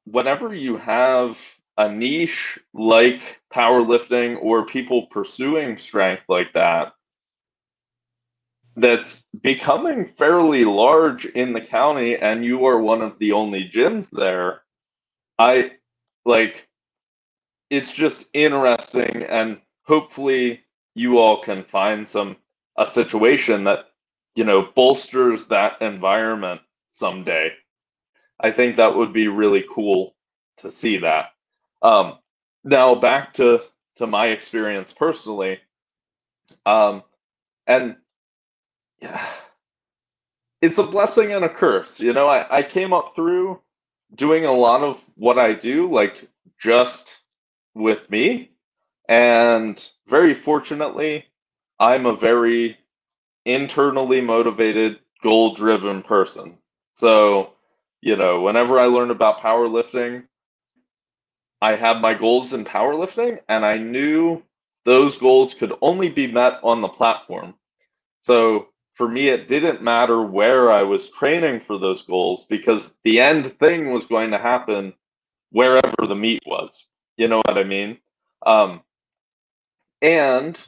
whenever you have a niche like powerlifting or people pursuing strength like that, that's becoming fairly large in the county, and you are one of the only gyms there, it's just interesting. And hopefully you all can find a situation that, you know, bolsters that environment someday. I think that would be really cool to see that. Now back to my experience personally. Yeah, it's a blessing and a curse. You know, I came up through doing a lot of what I do, like, just with me. And very fortunately, I'm a very internally motivated, goal-driven person. So, you know, whenever I learned about powerlifting, I had my goals in powerlifting, and I knew those goals could only be met on the platform. So, for me, it didn't matter where I was training for those goals, because the end thing was going to happen wherever the meet was. You know what I mean? And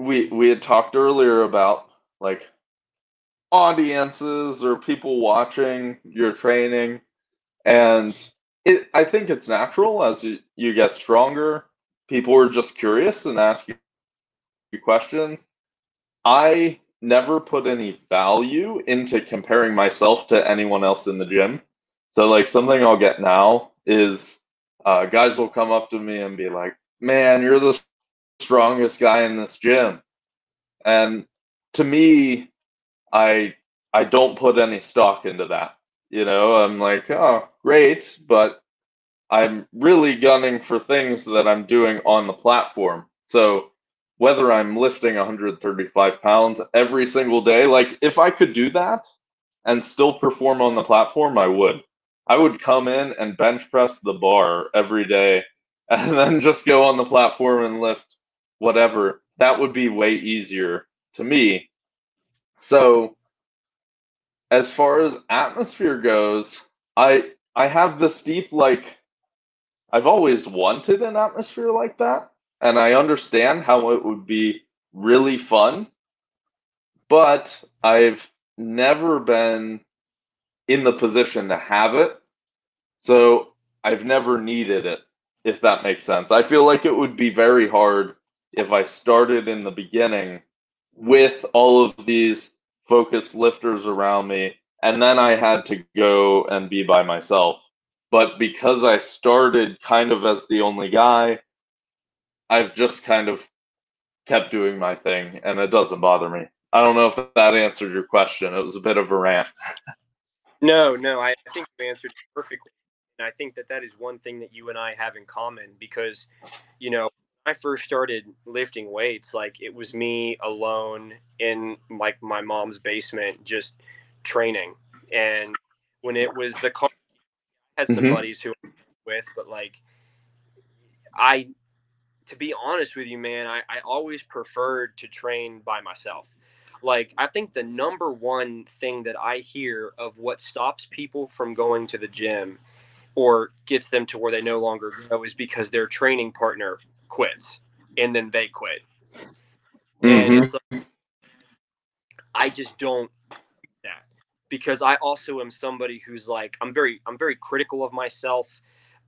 we had talked earlier about, like, audiences or people watching your training. And I think it's natural. As you get stronger, people are just curious and ask you questions. I never put any value into comparing myself to anyone else in the gym. So, like, something I'll get now is guys will come up to me and be like, man, you're the strongest guy in this gym. And to me, I don't put any stock into that. You know, I'm like, oh, great. But I'm really gunning for things that I'm doing on the platform. So whether I'm lifting 135 pounds every single day, like if I could do that and still perform on the platform, I would. I would come in and bench press the bar every day and then just go on the platform and lift whatever. That would be way easier to me. So as far as atmosphere goes, I have this deep, like, I've always wanted an atmosphere like that, and I understand how it would be really fun, but I've never been in the position to have it, so I've never needed it, if that makes sense. I feel like it would be very hard if I started in the beginning with all of these focused lifters around me, and then I had to go and be by myself. But because I started kind of as the only guy, I've just kind of kept doing my thing, and it doesn't bother me. I don't know if that answered your question. It was a bit of a rant. No, I think you answered perfectly. And I think that that is one thing that you and I have in common, because, you know, when I first started lifting weights, like, it was me alone in, like, my mom's basement just training. And when it was the car, I had some buddies who I was with, but, like, to be honest with you, man, I always preferred to train by myself. Like, I think the number one thing that I hear of what stops people from going to the gym or gets them to where they no longer go is because their training partner quits and then they quit. And it's like, I just don't do that, because I also am somebody who's like, I'm very critical of myself.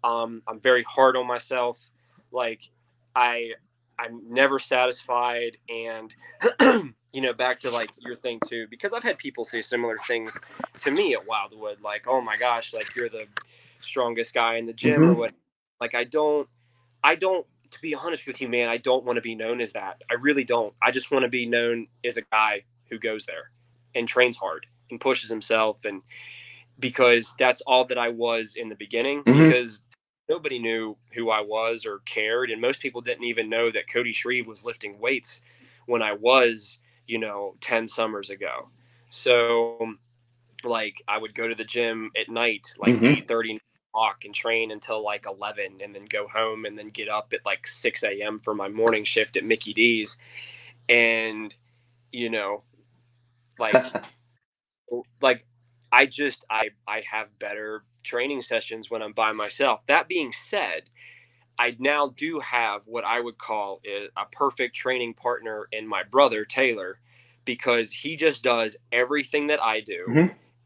I'm very hard on myself. Like, I'm never satisfied. And, you know, back to, like, your thing too, because I've had people say similar things to me at Wildwood, like, oh my gosh, like, you're the strongest guy in the gym or what. Like, I don't, to be honest with you, man, I don't want to be known as that. I really don't. I just want to be known as a guy who goes there and trains hard and pushes himself. And because that's all that I was in the beginning, because nobody knew who I was or cared. And most people didn't even know that Cody Shreve was lifting weights when I was, you know, 10 summers ago. So, like, I would go to the gym at night, like 8:30 o'clock, and train until like 11, and then go home and then get up at like 6 a.m. for my morning shift at Mickey D's. And, you know, like, I have better training sessions when I'm by myself. That being said, I now do have what I would call a perfect training partner in my brother, Taylor, because he just does everything that I do.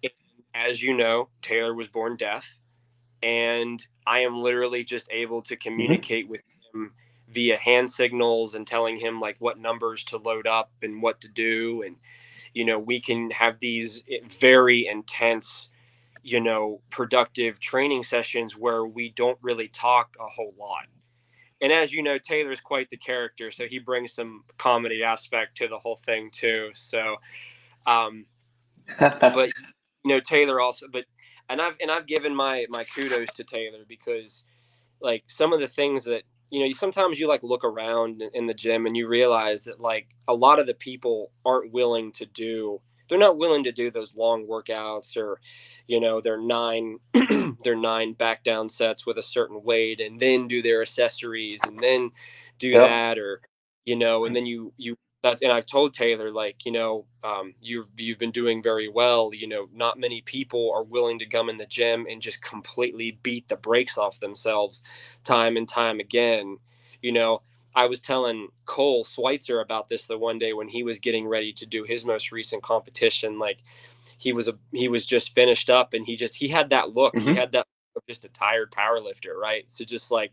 And as you know, Taylor was born deaf, and I am literally just able to communicate with him via hand signals and telling him, like, what numbers to load up and what to do. And, you know, we can have these very intense, you know, productive training sessions where we don't really talk a whole lot. And as you know, Taylor's quite the character, so he brings some comedy aspect to the whole thing too. So, but, you know, Taylor also, but, and I've given my kudos to Taylor, because, like, some of the things that, you know, sometimes you, like, look around in the gym and you realize that, like, a lot of the people aren't willing to do, they're not willing to do those long workouts, or, you know, their nine back down sets with a certain weight, and then do their accessories, and then do that, or, you know, and then that's, and I've told Taylor, like, you know, you've been doing very well, you know, not many people are willing to come in the gym and just completely beat the brakes off themselves time and time again. You know, I was telling Cole Schweitzer about this the one day when he was getting ready to do his most recent competition. Like, he was just finished up, and he had that look. He had that look of just a tired power lifter, right? So just, like,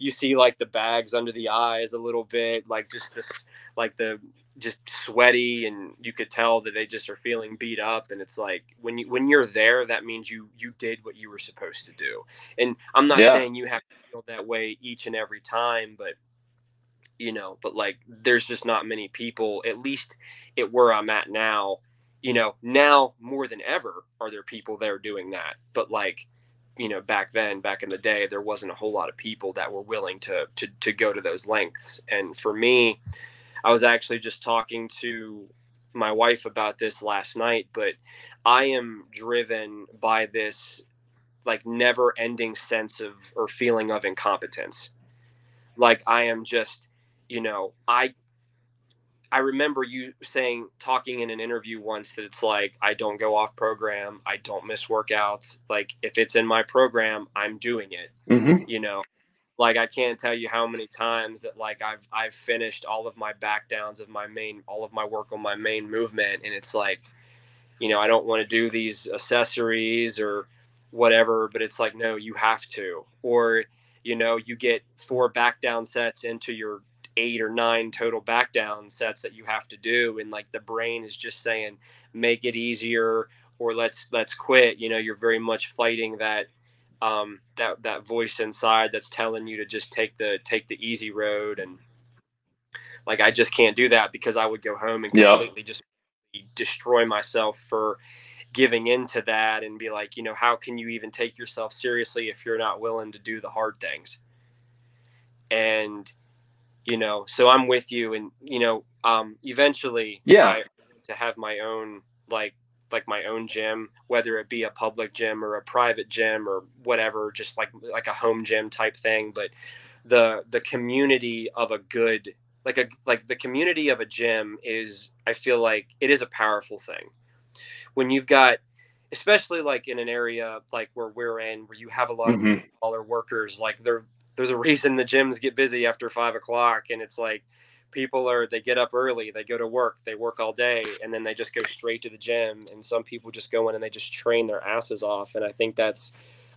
you see, like, the bags under the eyes a little bit, like, just this, like, the just sweaty, and you could tell that they just are feeling beat up. And it's like, when you're there, that means you did what you were supposed to do. And I'm not saying you have to feel that way each and every time, but, you know, but, like, there's just not many people, at least at where I'm at now, you know, now more than ever are there people there doing that. But, like, you know, back then, back in the day, there wasn't a whole lot of people that were willing to go to those lengths. And for me, I was actually just talking to my wife about this last night, but I am driven by this like never ending sense of, or feeling of incompetence. Like I am just, you know, I remember you saying, talking in an interview once that it's like, I don't go off program. I don't miss workouts. Like if it's in my program, I'm doing it, mm-hmm. you know, like I can't tell you how many times that like I've finished all of my back downs of my main, all of my work on my main movement. And it's like, you know, I don't want to do these accessories or whatever, but it's like, no, you have to, or, you know, you get 4 back down sets into your 8 or 9 total back down sets that you have to do. And like the brain is just saying, make it easier or let's quit. You know, you're very much fighting that, that voice inside that's telling you to just take the easy road. And like, I just can't do that because I would go home and completely just destroy myself for giving into that and be like, you know, how can you even take yourself seriously if you're not willing to do the hard things? And, you know, so I'm with you. And, you know, eventually to have my own, like my own gym, whether it be a public gym or a private gym or whatever, just like a home gym type thing. But the community of a good, like the community of a gym is, I feel like it is a powerful thing when you've got, especially like in an area like where we're in, where you have a lot mm-hmm. of smaller workers, like there's a reason the gyms get busy after 5 o'clock. And it's like people are, they get up early, they go to work, they work all day, and then they just go straight to the gym. And some people just go in and they just train their asses off. And I think that's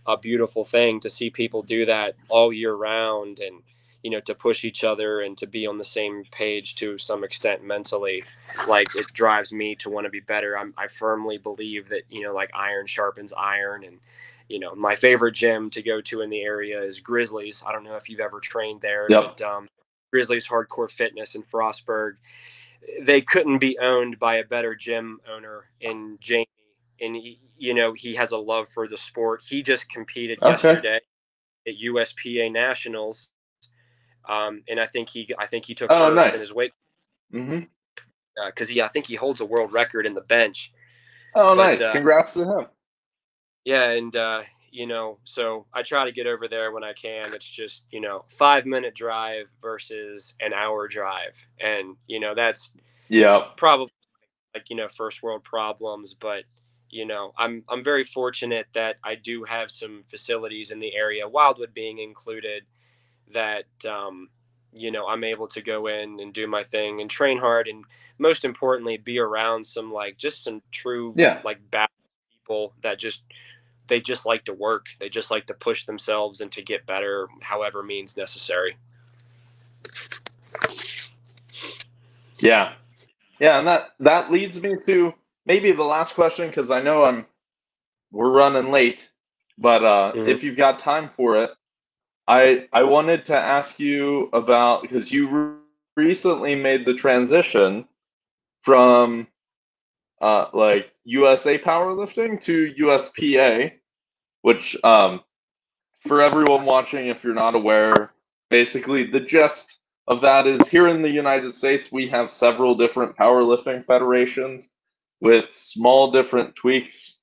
a beautiful thing to see people do that all year round and, you know, to push each other and to be on the same page to some extent mentally. Like it drives me to want to be better. I firmly believe that, you know, like iron sharpens iron. And, you know, my favorite gym to go to in the area is Grizzlies. I don't know if you've ever trained there, but Grizzlies Hardcore Fitness in Frostburg. They couldn't be owned by a better gym owner in Jamie. And, you know, he has a love for the sport. He just competed yesterday at USPA Nationals. And I think he took first in his weight mm-hmm. Cause I think he holds a world record in the bench. Oh, but, nice. Congrats to him. Yeah. And, you know, so I try to get over there when I can. It's just, you know, 5-minute drive versus an hour drive. And, you know, that's probably like, you know, first world problems, but you know, I'm very fortunate that I do have some facilities in the area, Wildwood being included, that, you know, I'm able to go in and do my thing and train hard. And most importantly, be around some, like just some true, like bad people that just, they just like to work. They just like to push themselves and to get better, however means necessary. Yeah. Yeah. And that leads me to maybe the last question. Cause I know we're running late, but, mm-hmm. if you've got time for it, I wanted to ask you about, because you recently made the transition from like USA Powerlifting to USPA, which for everyone watching, if you're not aware, basically the gist of that is here in the United States, we have several different powerlifting federations with small different tweaks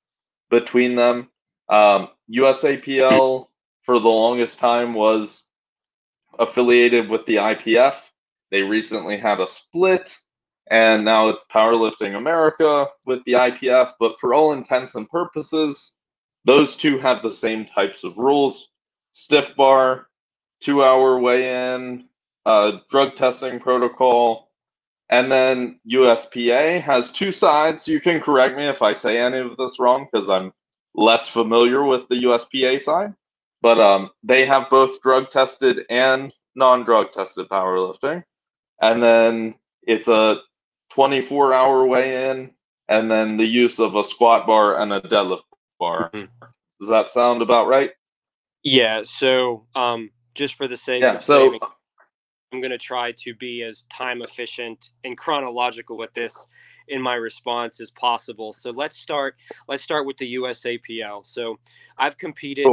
between them. USAPL for the longest time was affiliated with the IPF. They recently had a split, and now it's Powerlifting America with the IPF. But for all intents and purposes, those two have the same types of rules. Stiff bar, 2-hour weigh-in, drug testing protocol. And then USPA has two sides. You can correct me if I say any of this wrong, because I'm less familiar with the USPA side. But they have both drug-tested and non-drug-tested powerlifting. And then it's a 24-hour weigh-in, and then the use of a squat bar and a deadlift bar. Mm-hmm. Does that sound about right? Yeah, so just for the sake of saving, I'm going to try to be as time-efficient and chronological with this in my response as possible. So let's start with the USAPL. So I've competed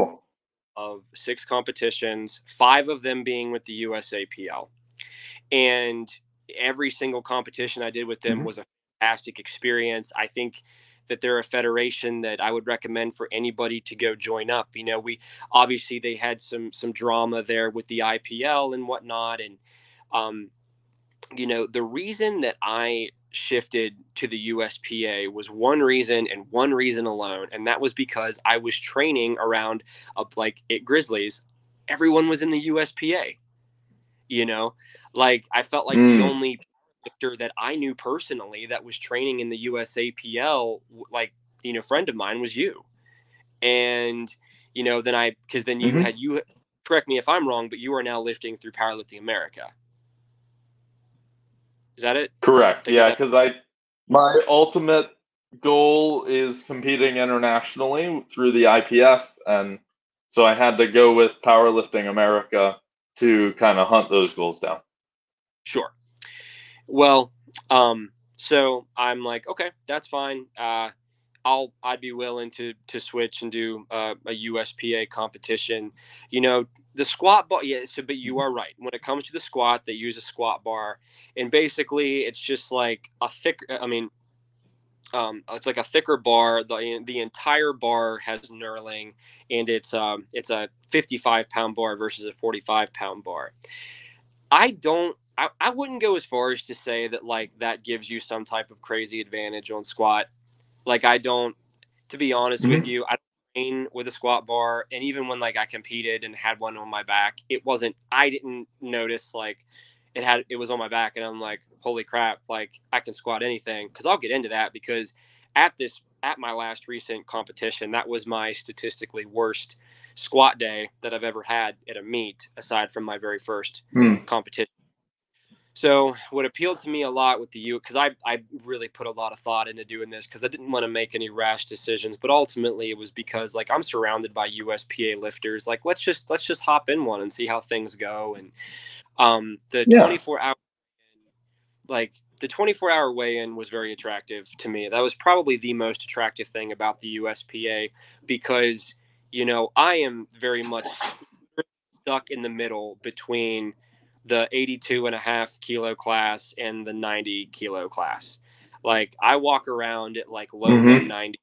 of 6 competitions, 5 of them being with the USAPL, and every single competition I did with them was a fantastic experience. I think that they're a federation that I would recommend for anybody to go join up. You know, we obviously they had some drama there with the IPL and whatnot. And, you know, the reason that I shifted to the USPA was one reason and one reason alone. And that was because I was training around like at Grizzlies. Everyone was in the USPA, you know, like I felt like the only lifter that I knew personally that was training in the USAPL, like, you know, friend of mine was you. And, you know, then I, cause then you had, you correct me if I'm wrong, but you are now lifting through Powerlifting America. Is that it? Correct. Yeah, because my ultimate goal is competing internationally through the IPF, and so I had to go with Powerlifting America to kind of hunt those goals down. Sure. Well, so I'm like, okay, that's fine. I'd be willing to switch and do a USPA competition. You know, the squat bar. Yeah. So, but you are right. When it comes to the squat, they use a squat bar, and basically it's just like a thick. I mean, it's like a thicker bar. The entire bar has knurling, and it's a 55-pound bar versus a 45-pound bar. I wouldn't go as far as to say that like that gives you some type of crazy advantage on squat. Like I don't, to be honest with you, I don't train with a squat bar. And even when like I competed and had one on my back, I didn't notice like it was on my back, and I'm like, holy crap, like I can squat anything. Cause I'll get into that, because at my last recent competition, that was my statistically worst squat day that I've ever had at a meet, aside from my very first competition. So what appealed to me a lot with because I really put a lot of thought into doing this, because I didn't want to make any rash decisions, but ultimately it was because like I'm surrounded by USPA lifters. Like let's just hop in one and see how things go. And the 24-hour weigh-in was very attractive to me. That was probably the most attractive thing about the USPA, because you know I am very much stuck in the middle between the 82.5 kilo class and the 90 kilo class. Like I walk around at like low 90,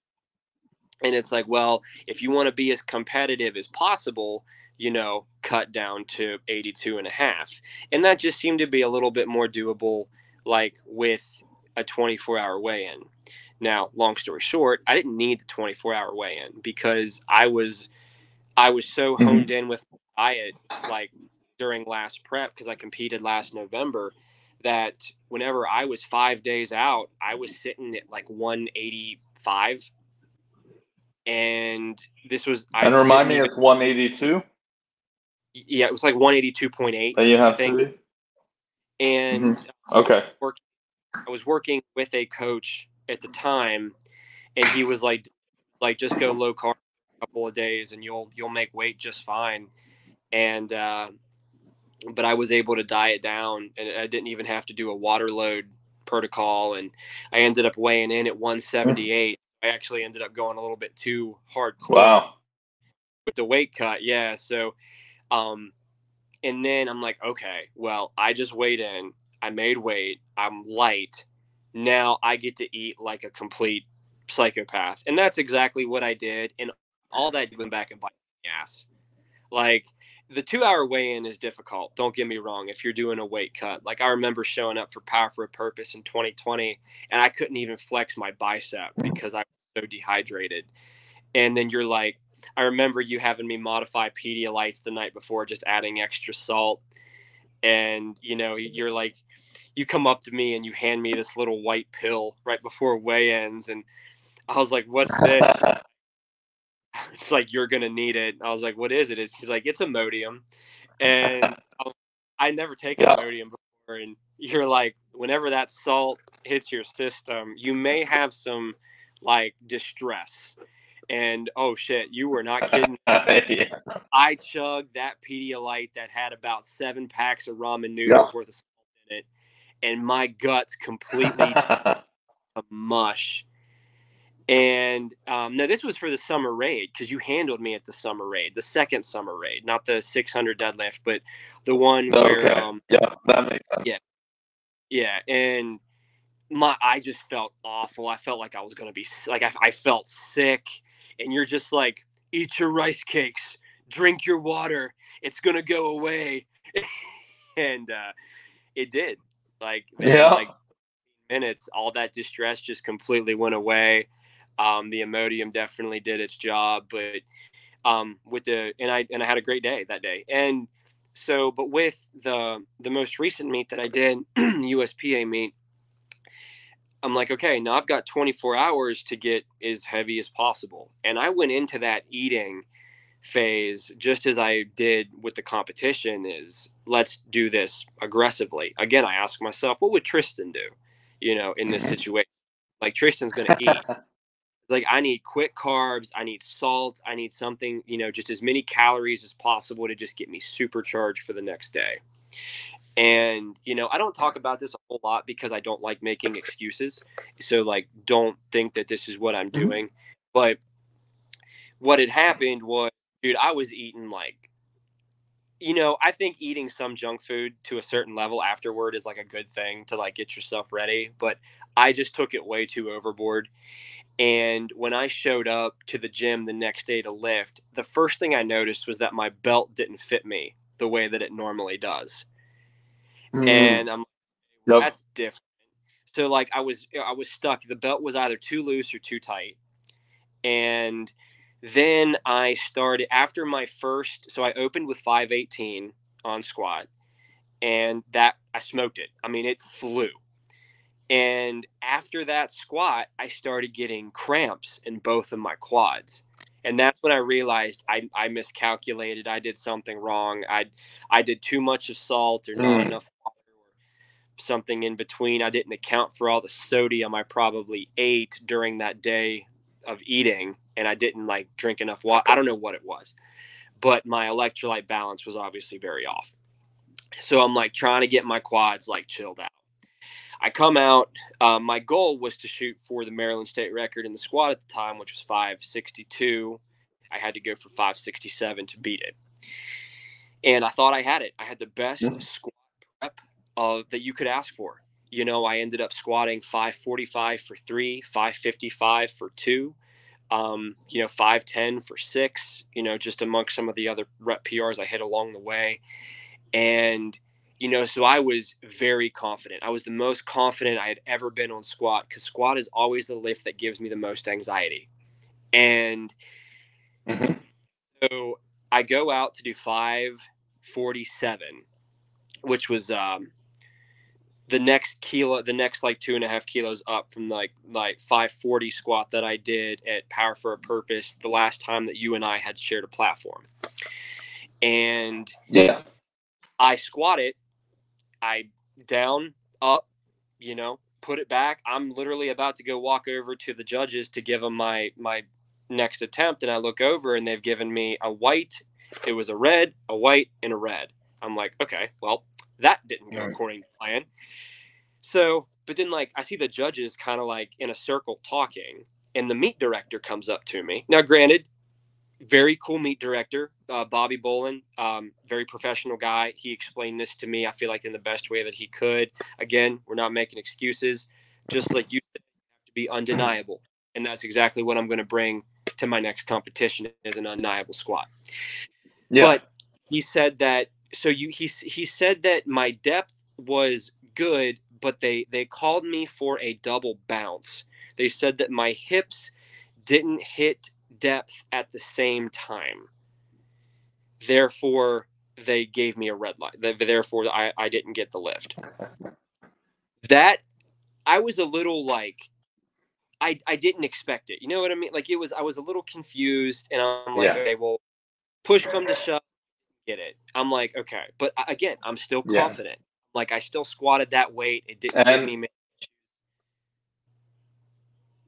and it's like, well, if you want to be as competitive as possible, you know, cut down to 82.5. And that just seemed to be a little bit more doable, like with a 24-hour weigh-in. Now, long story short, I didn't need the 24-hour weigh-in because I was so honed in with my diet, like during last prep, because I competed last November, that whenever I was 5 days out, I was sitting at like 185. And this was, and remind me, it's 182. Yeah, it was like 182.8. And you have to. And okay, I was working with a coach at the time, and he was like just go low carb a couple of days, and you'll make weight just fine. And but I was able to diet down, and I didn't even have to do a water load protocol. And I ended up weighing in at 178. I actually ended up going a little bit too hardcore with the weight cut. Yeah. So, and then I'm like, okay, well, I just weighed in, I made weight, I'm light. Now I get to eat like a complete psychopath. And that's exactly what I did. And all that went back and bite my ass. Like, the 2-hour weigh-in is difficult. Don't get me wrong. If you're doing a weight cut, like I remember showing up for Power for a Purpose in 2020, and I couldn't even flex my bicep because I was so dehydrated. And then you're like, I remember you having me modify Pedialites the night before, just adding extra salt. And you know, you're like, you come up to me and you hand me this little white pill right before weigh-ins, and I was like, what's this? It's like, you're going to need it. I was like, what is it? He's like, it's Imodium. And I never taken Imodium before. And you're like, whenever that salt hits your system, you may have some like distress. And oh shit, you were not kidding. I chugged that Pedialyte that had about 7 packs of ramen noodles worth of salt in it, and my guts completely a mush. And no, this was for the summer raid, because you handled me at the summer raid, the second summer raid, not the 600 deadlift, but the one where yeah, that makes sense. Yeah. And I just felt awful. I felt like I was going to be like, I felt sick, and you're just like, eat your rice cakes, drink your water, it's going to go away. And it did. Like, yeah, like minutes, all that distress just completely went away. The Imodium definitely did its job, but I had a great day that day. And so, but with the most recent meet that I did, USPA meet, I'm like, okay, now I've got 24 hours to get as heavy as possible. And I went into that eating phase just as I did with the competition, is let's do this aggressively. Again, I asked myself, what would Tristan do, you know, in this situation? Like, Tristan's going to eat. Like, I need quick carbs, I need salt, I need something, you know, just as many calories as possible to just get me supercharged for the next day. And, you know, I don't talk about this a whole lot because I don't like making excuses. So, like, don't think that this is what I'm doing. But what had happened was, dude, I was eating, like, you know, I think eating some junk food to a certain level afterward is like a good thing to like get yourself ready. But I just took it way too overboard. And when I showed up to the gym the next day to lift, the first thing I noticed was that my belt didn't fit me the way that it normally does. And I'm like, well, that's different. So like I was stuck. The belt was either too loose or too tight. And then I started after my first, so I opened with 518 on squat, and that I smoked it. I mean, it flew. And after that squat, I started getting cramps in both of my quads. And that's when I realized I miscalculated. I did something wrong. I did too much of salt or not enough water or something in between. I didn't account for all the sodium I probably ate during that day of eating, and I didn't like drink enough water. I don't know what it was, but my electrolyte balance was obviously very off. So I'm like trying to get my quads like chilled out. I come out, my goal was to shoot for the Maryland state record in the squat at the time, which was 562. I had to go for 567 to beat it. And I thought I had it. I had the best squat prep that you could ask for. You know, I ended up squatting 545 for 3, 555 for 2, you know, 510 for 6, you know, just amongst some of the other rep PRs I hit along the way. And you know, so I was very confident. I was the most confident I had ever been on squat, because squat is always the lift that gives me the most anxiety. And so I go out to do 547, which was the next kilo, the next like 2.5 kilos up from like 540 squat that I did at Power for a Purpose the last time that you and I had shared a platform. And yeah, I squatted. I down, up, you know, put it back. I'm literally about to go walk over to the judges to give them my next attempt. And I look over and they've given me a white. It was a red, a white, and a red. I'm like, okay, well, that didn't go according to plan. So, but then like I see the judges kind of like in a circle talking, and the meet director comes up to me. Now, granted, very cool meet director, Bobby Bolin, very professional guy. He explained this to me, I feel like, in the best way that he could. Again, we're not making excuses. Just like you said, you have to be undeniable. And that's exactly what I'm going to bring to my next competition, is an undeniable squat. Yeah. But he said that, so he said that my depth was good, but they called me for a double bounce. They said that my hips didn't hit depth at the same time, therefore they gave me a red light, therefore I didn't get the lift. That I was a little like, I didn't expect it, you know what I mean? Like, it was, I was a little confused, and I'm like, okay, well, push come to shove, get it. I'm like, okay, but again, I'm still confident. Like, I still squatted that weight. It didn't give me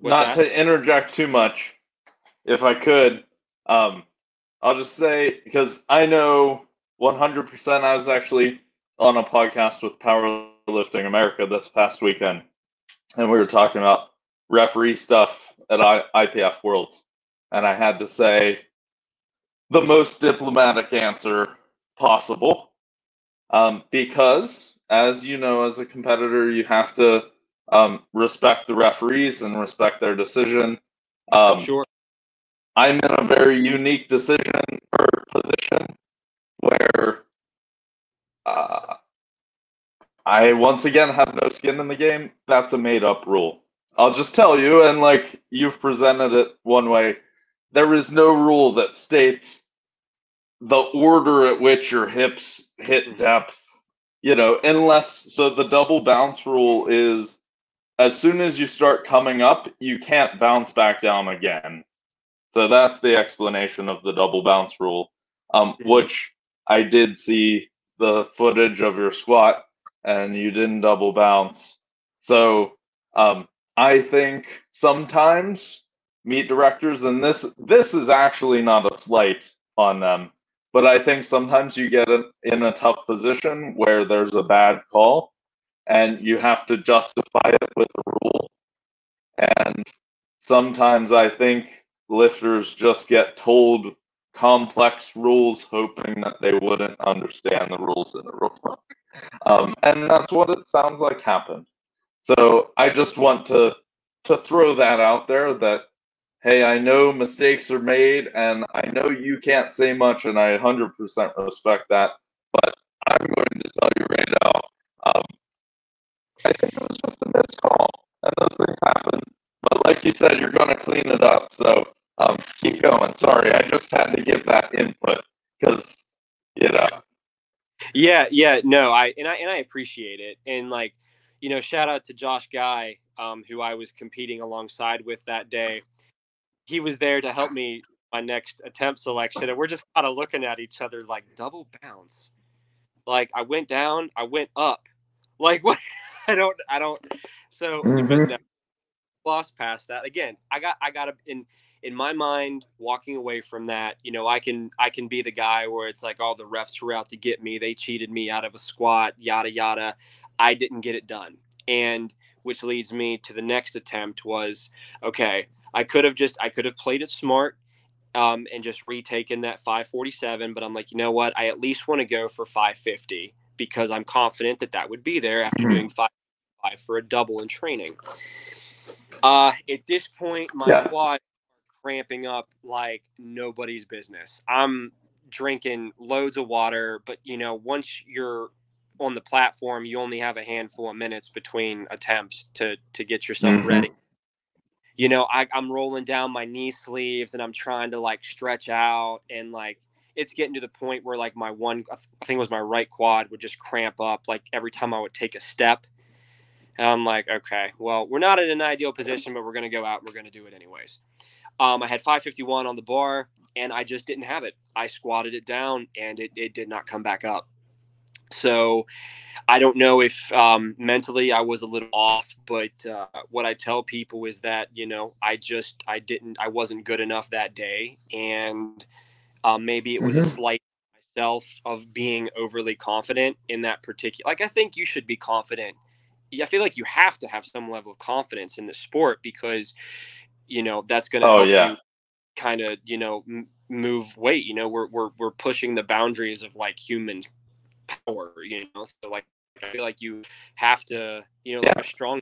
to interject too much, if I could, I'll just say, because I know 100%, I was actually on a podcast with Powerlifting America this past weekend, and we were talking about referee stuff at IPF Worlds, and I had to say the most diplomatic answer possible, because, as you know, as a competitor, you have to respect the referees and respect their decision. Sure. I'm in a very unique decision or position where I once again have no skin in the game. That's a made-up rule. I'll just tell you, and like you've presented it one way, there is no rule that states the order at which your hips hit depth, you know, unless, so the double bounce rule is as soon as you start coming up, you can't bounce back down again. So that's the explanation of the double bounce rule, which I did see the footage of your squat and you didn't double bounce. So I think sometimes meet directors, and this is actually not a slight on them, but I think sometimes you get in a tough position where there's a bad call and you have to justify it with a rule. And sometimes I think lifters just get told complex rules hoping that they wouldn't understand the rules in the rule book. And that's what it sounds like happened. So I just want to throw that out there that, hey, I know mistakes are made, and I know you can't say much, and I 100% respect that, but I'm going to tell you right now, I think it was just a missed call, and those things happen. But like you said, you're going to clean it up, so keep going. Sorry, I just had to give that input because, you know. Yeah, no, I appreciate it, and like, you know, shout out to Josh Guy, who I was competing alongside with that day. He was there to help me my next attempt selection, and we're just kind of looking at each other like, double bounce. Like, I went down, I went up. Like, what? I don't. So, but no, lost past that again. I got in my mind walking away from that. You know, I can be the guy where it's like, all the refs were out to get me. They cheated me out of a squat. Yada yada. I didn't get it done, and which leads me to the next attempt was, okay, I could have played it smart and just retaken that 547, but I'm like, you know what? I at least want to go for 550 because I'm confident that would be there after doing 555 for a double in training. At this point, my quads are cramping up like nobody's business. I'm drinking loads of water, but, you know, once you're on the platform, you only have a handful of minutes between attempts to get yourself ready. You know, I'm rolling down my knee sleeves and I'm trying to like stretch out, and like it's getting to the point where like my one, I think it was my right quad, would just cramp up like every time I would take a step. And I'm like, okay, well, we're not in an ideal position, but we're going to go out and we're going to do it anyways. I had 551 on the bar and I just didn't have it. I squatted it down and it did not come back up. So I don't know if mentally I was a little off, but what I tell people is that, you know, I wasn't good enough that day. And maybe it was a slight myself of being overly confident in that particular, like, I think you should be confident. I feel like you have to have some level of confidence in the sport because, you know, that's going to help you kind of, you know, move weight. You know, we're pushing the boundaries of like human power, you know, so like I feel like you have to, you know, like a strong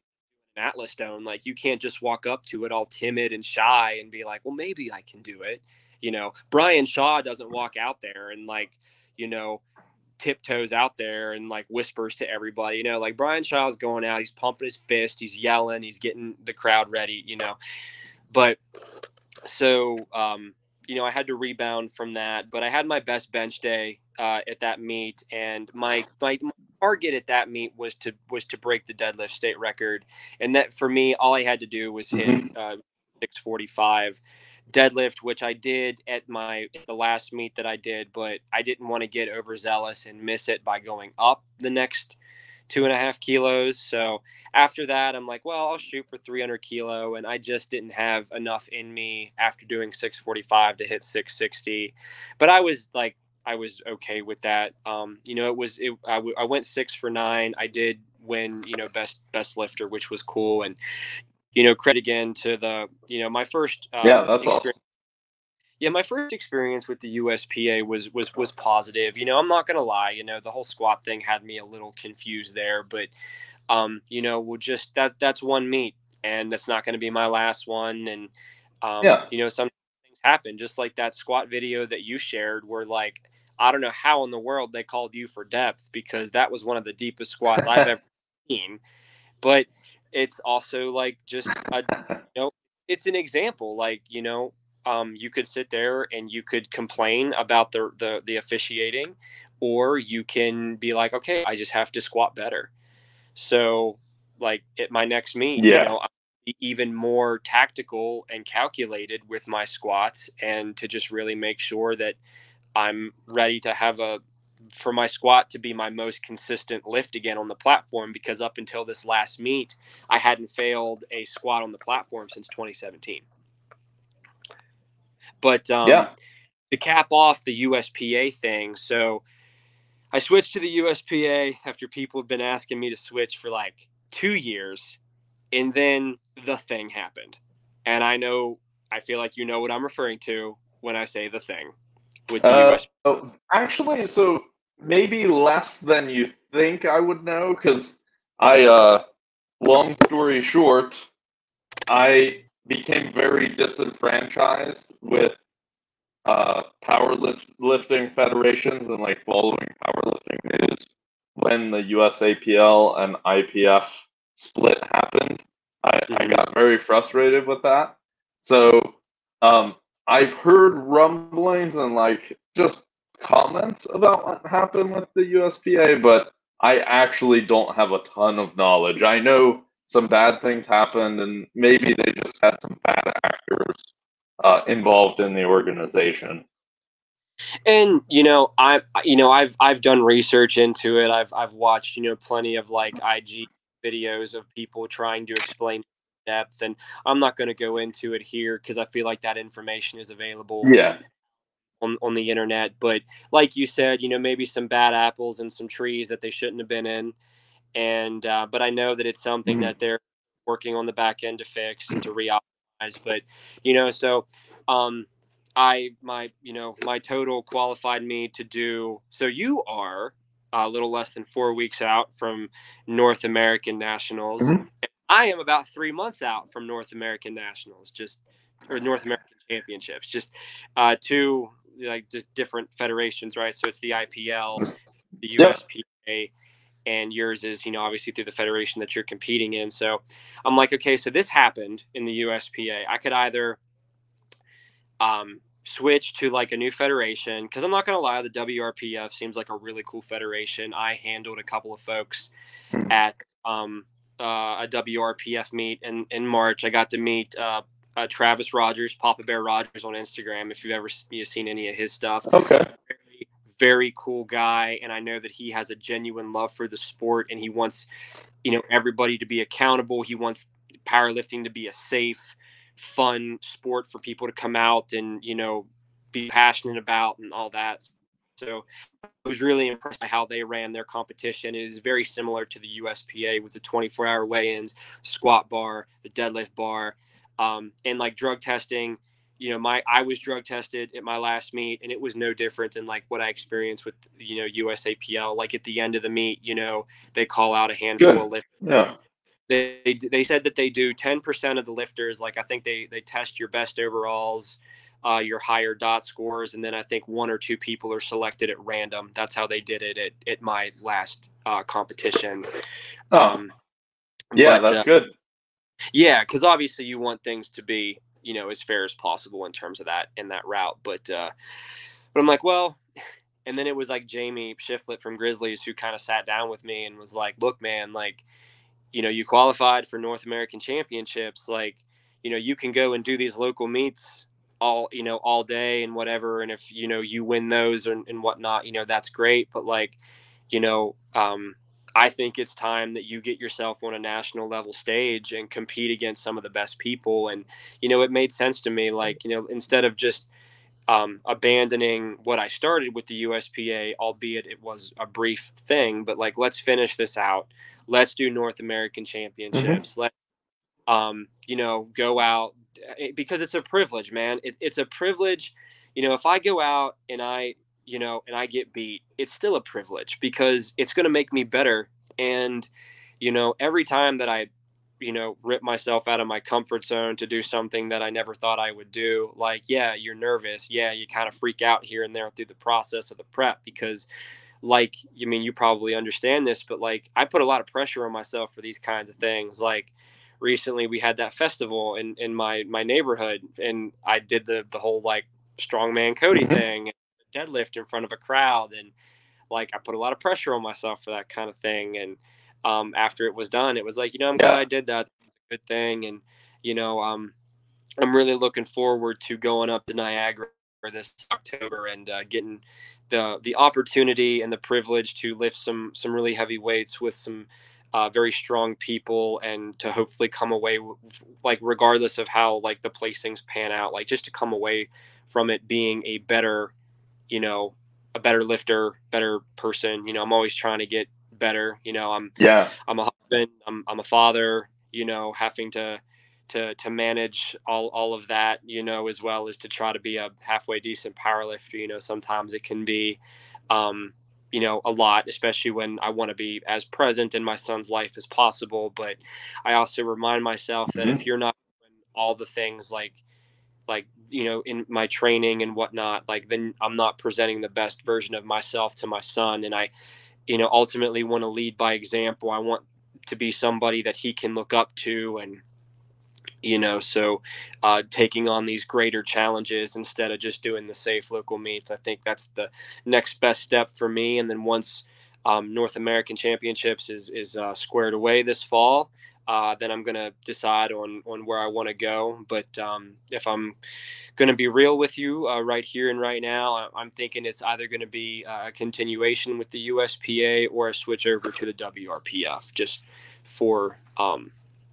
Atlas stone, like you can't just walk up to it all timid and shy and be like, well, maybe I can do it. You know, Brian Shaw doesn't walk out there and like, you know, tiptoes out there and like whispers to everybody, you know, like Brian Shaw's going out, he's pumping his fist, he's yelling, he's getting the crowd ready, you know. But so you know, I had to rebound from that, but I had my best bench day at that meet, and my target at that meet was to break the deadlift state record, and that for me, all I had to do was hit 645 deadlift, which I did at the last meet that I did, but I didn't want to get overzealous and miss it by going up the next 2.5 kilos. So after that, I'm like, well, I'll shoot for 300 kilo, and I just didn't have enough in me after doing 645 to hit 660. But I was okay with that. You know, I went 6 for 9. I did win, you know, best lifter, which was cool. And you know, credit again to the, you know, my first that's awesome. Yeah, my first experience with the USPA was positive. You know, I'm not gonna lie. You know, the whole squat thing had me a little confused there, but you know, we'll just that's one meet, and that's not gonna be my last one. And you know, some things happen, just like that squat video that you shared, where like I don't know how in the world they called you for depth, because that was one of the deepest squats I've ever seen. But it's also like just you know, it's an example, like you know. You could sit there and you could complain about the officiating, or you can be like, okay, I just have to squat better. So like at my next meet, you know, I'll be even more tactical and calculated with my squats, and to just really make sure that I'm ready to have for my squat to be my most consistent lift again on the platform, because up until this last meet, I hadn't failed a squat on the platform since 2017. But to cap off the USPA thing, so I switched to the USPA after people had been asking me to switch for like 2 years, and then the thing happened. And I feel like you know what I'm referring to when I say the thing with the USPA. Oh, actually, so maybe less than you think I would know, because I, long story short, I became very disenfranchised with powerlifting federations and like following powerlifting news when the USAPL and IPF split happened. I got very frustrated with that. So I've heard rumblings and like just comments about what happened with the USPA, but I actually don't have a ton of knowledge. I know some bad things happened, and maybe they just had some bad actors involved in the organization. And you know, I've done research into it. I've watched, you know, plenty of like IG videos of people trying to explain depth, and I'm not going to go into it here because I feel like that information is available. Yeah. On the internet, but like you said, you know, maybe some bad apples and some trees that they shouldn't have been in. And but I know that it's something that they're working on the back end to fix and to reoptimize. But you know, so my total qualified me to do. So you are a little less than 4 weeks out from North American Nationals. And I am about 3 months out from North American Nationals, or North American Championships, just two like just different federations, right? So it's the IPL, the USPA. And yours is, you know, obviously through the federation that you're competing in. So I'm like, okay, so this happened in the USPA. I could either switch to like a new federation, because I'm not going to lie, the WRPF seems like a really cool federation. I handled a couple of folks at a WRPF meet in March. I got to meet Travis Rogers, Papa Bear Rogers on Instagram, if you've ever seen any of his stuff. Okay. Very cool guy, and I know that he has a genuine love for the sport, and he wants, you know, everybody to be accountable. He wants powerlifting to be a safe, fun sport for people to come out and, you know, be passionate about and all that. So I was really impressed by how they ran their competition. It is very similar to the USPA with the 24-hour weigh-ins, squat bar, the deadlift bar, and like drug testing. You know, I was drug tested at my last meet, and it was no different than like what I experienced with, you know, USAPL. Like at the end of the meet, you know, they call out a handful of lifters. Yeah. They said that they do 10% of the lifters. Like I think they test your best overalls, your higher dot scores, and then I think one or two people are selected at random. That's how they did it at my last competition. That's good. Yeah, because obviously you want things to be, you know, as fair as possible in terms of that, in that route. But I'm like, well, and then it was like Jamie Shiflett from Grizzlies who kind of sat down with me and was like, look, man, like, you know, you qualified for North American Championships. Like, you know, you can go and do these local meets all day and whatever. And if, you know, you win those and whatnot, you know, that's great. But like, you know, I think it's time that you get yourself on a national level stage and compete against some of the best people. And, you know, it made sense to me, like, you know, instead of just abandoning what I started with the USPA, albeit it was a brief thing, but like, let's finish this out. Let's do North American Championships. Let's you know, go out, because it's a privilege, man. It's a privilege. You know, if I go out and I get beat, it's still a privilege because it's going to make me better. And, you know, every time that I, you know, rip myself out of my comfort zone to do something that I never thought I would do, like, yeah, you're nervous. Yeah, you kind of freak out here and there through the process of the prep because, like, I mean, you probably understand this, but, like, I put a lot of pressure on myself for these kinds of things. Like, recently we had that festival in my neighborhood, and I did the whole, like, strongman Cody thing, deadlift in front of a crowd, and, like, I put a lot of pressure on myself for that kind of thing. And after it was done, it was like, you know, I'm glad I did that. It's a good thing. And, you know, I'm really looking forward to going up to Niagara this October and getting the opportunity and the privilege to lift some really heavy weights with some very strong people, and to hopefully come away like, regardless of how, like, the placings pan out, like, just to come away from it being a better, you know, a better lifter, better person. You know, I'm always trying to get better. You know, I'm a husband, I'm a father, you know, having to manage all of that, you know, as well as to try to be a halfway decent powerlifter. You know, sometimes it can be, you know, a lot, especially when I want to be as present in my son's life as possible. But I also remind myself that if you're not doing all the things like, you know, in my training and whatnot, like, then I'm not presenting the best version of myself to my son. And I, you know, ultimately want to lead by example. I want to be somebody that he can look up to. And, you know, so taking on these greater challenges instead of just doing the safe local meets, I think that's the next best step for me. And then once North American Championships is squared away this fall, then I'm going to decide on where I want to go. But if I'm going to be real with you right here and right now, I'm thinking it's either going to be a continuation with the USPA or a switch over to the WRPF, just for,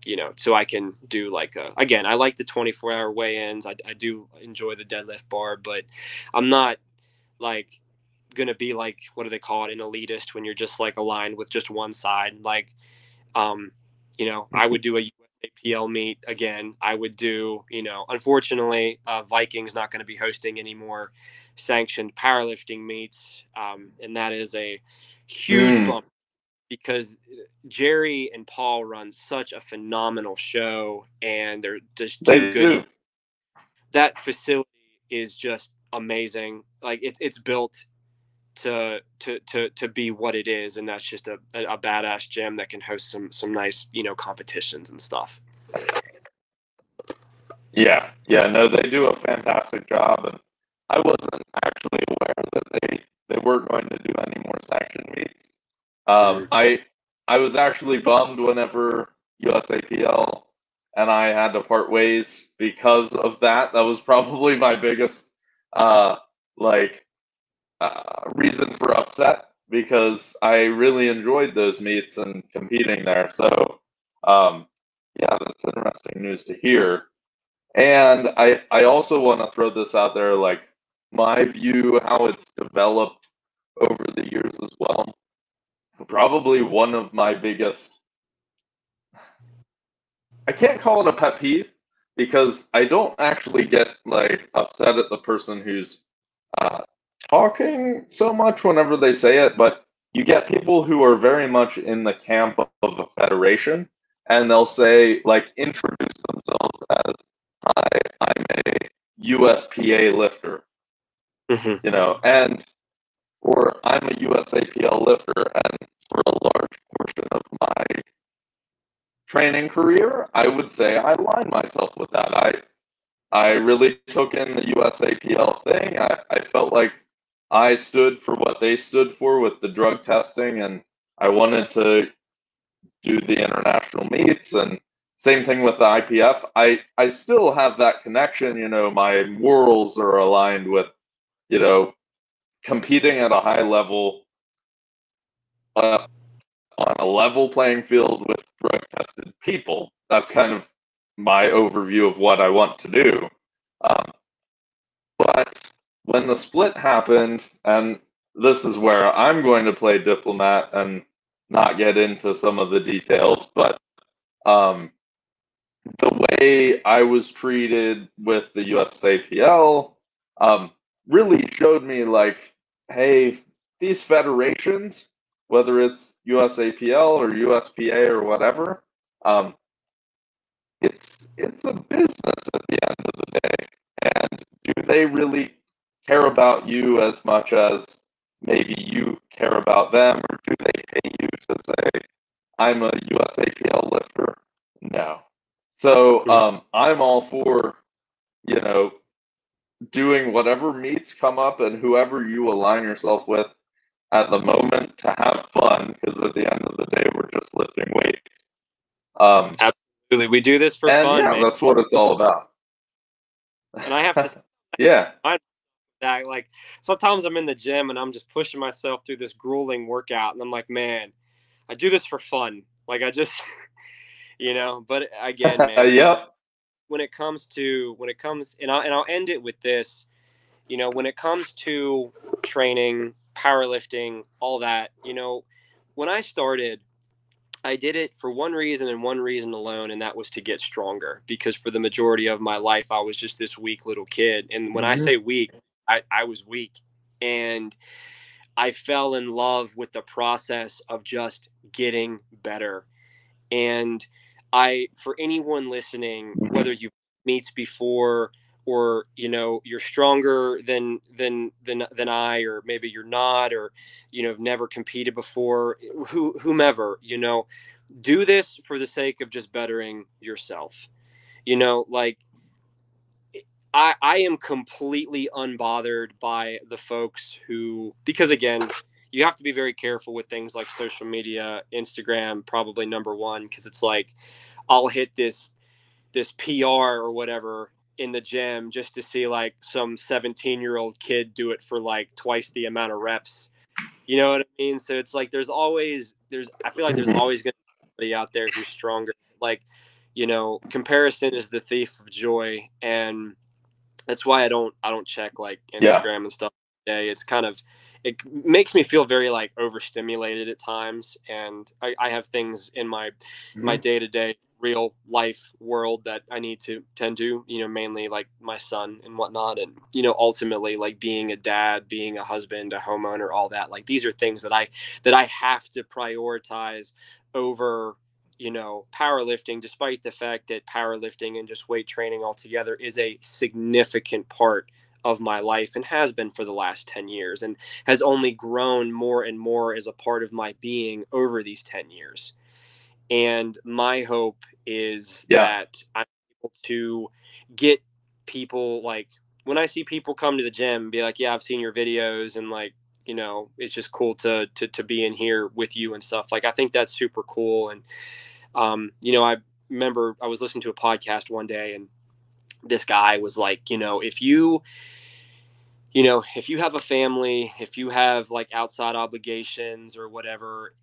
you know, so I can do like, again, I like the 24-hour weigh-ins. I do enjoy the deadlift bar, but I'm not like going to be like, what do they call it, an elitist when you're just like aligned with just one side. Like, you know, I would do a USAPL meet again. I would do, you know, unfortunately, Viking's not going to be hosting any more sanctioned powerlifting meets. And that is a huge bump because Jerry and Paul run such a phenomenal show, and they're just too good. That facility is just amazing. Like, it's built to be what it is, and that's just a badass gym that can host some nice, you know, competitions and stuff. Yeah, no, they do a fantastic job, and I wasn't actually aware that they were going to do any more section meets. I was actually bummed whenever USAPL and I had to part ways because of that. That was probably my biggest reason for upset, because I really enjoyed those meets and competing there. So, yeah, that's interesting news to hear. And I also want to throw this out there, like, my view, how it's developed over the years as well. Probably one of my biggest, I can't call it a pet peeve, because I don't actually get, like, upset at the person who's, talking so much whenever they say it, but you get people who are very much in the camp of a federation, and they'll say, like, introduce themselves as, "Hi, I'm a USPA lifter," you know, and, or, "I'm a USAPL lifter," and for a large portion of my training career, I would say I align myself with that. I really took in the USAPL thing. I felt like I stood for what they stood for with the drug testing, and I wanted to do the international meets, and same thing with the IPF. I still have that connection, you know, my morals are aligned with, you know, competing at a high level, on a level playing field with drug tested people. That's kind of my overview of what I want to do. But when the split happened, and this is where I'm going to play diplomat and not get into some of the details, but the way I was treated with the USAPL really showed me, like, hey, these federations, whether it's USAPL or USPA or whatever, it's a business at the end of the day. And do they really care about you as much as maybe you care about them? Or do they pay you to say, I'm a USAPL lifter? No. So I'm all for, you know, doing whatever meets come up and whoever you align yourself with at the moment to have fun, because at the end of the day, we're just lifting weights. Absolutely. We do this for fun. Yeah, man. That's what it's all about. And I have to say, yeah, like sometimes I'm in the gym and I'm just pushing myself through this grueling workout. And I'm like, man, I do this for fun. Like I just, you know, but again, man, yep. when it comes, and I'll end it with this, you know, when it comes to training, powerlifting, all that, you know, when I started, I did it for one reason and one reason alone, and that was to get stronger, because for the majority of my life, I was just this weak little kid. And when I say weak, I was weak, and I fell in love with the process of just getting better. And I, for anyone listening, whether you've meets before or, you know, you're stronger than I, or maybe you're not, or, you know, have never competed before, whomever, you know, do this for the sake of just bettering yourself. You know, like I am completely unbothered by the folks who, because again, you have to be very careful with things like social media, Instagram, probably number one, because it's like, I'll hit this PR or whatever in the gym just to see like some 17-year-old kid do it for like twice the amount of reps. You know what I mean? So it's like, I feel like there's always going to be somebody out there who's stronger. Like, you know, comparison is the thief of joy. And that's why I don't check like Instagram and stuff today. It's kind of, it makes me feel very like overstimulated at times. And I have things in my day to day, real life world that I need to tend to, you know, mainly like my son and whatnot. And, you know, ultimately like being a dad, being a husband, a homeowner, all that, like these are things that I have to prioritize over, you know, powerlifting, despite the fact that powerlifting and just weight training altogether is a significant part of my life and has been for the last 10 years and has only grown more and more as a part of my being over these 10 years. And my hope is that I'm able to get people, like when I see people come to the gym and be like, yeah, I've seen your videos and like, you know, it's just cool to be in here with you and stuff. Like, I think that's super cool. And, you know, I remember I was listening to a podcast one day and this guy was like, you know, if you have a family, if you have like outside obligations or whatever,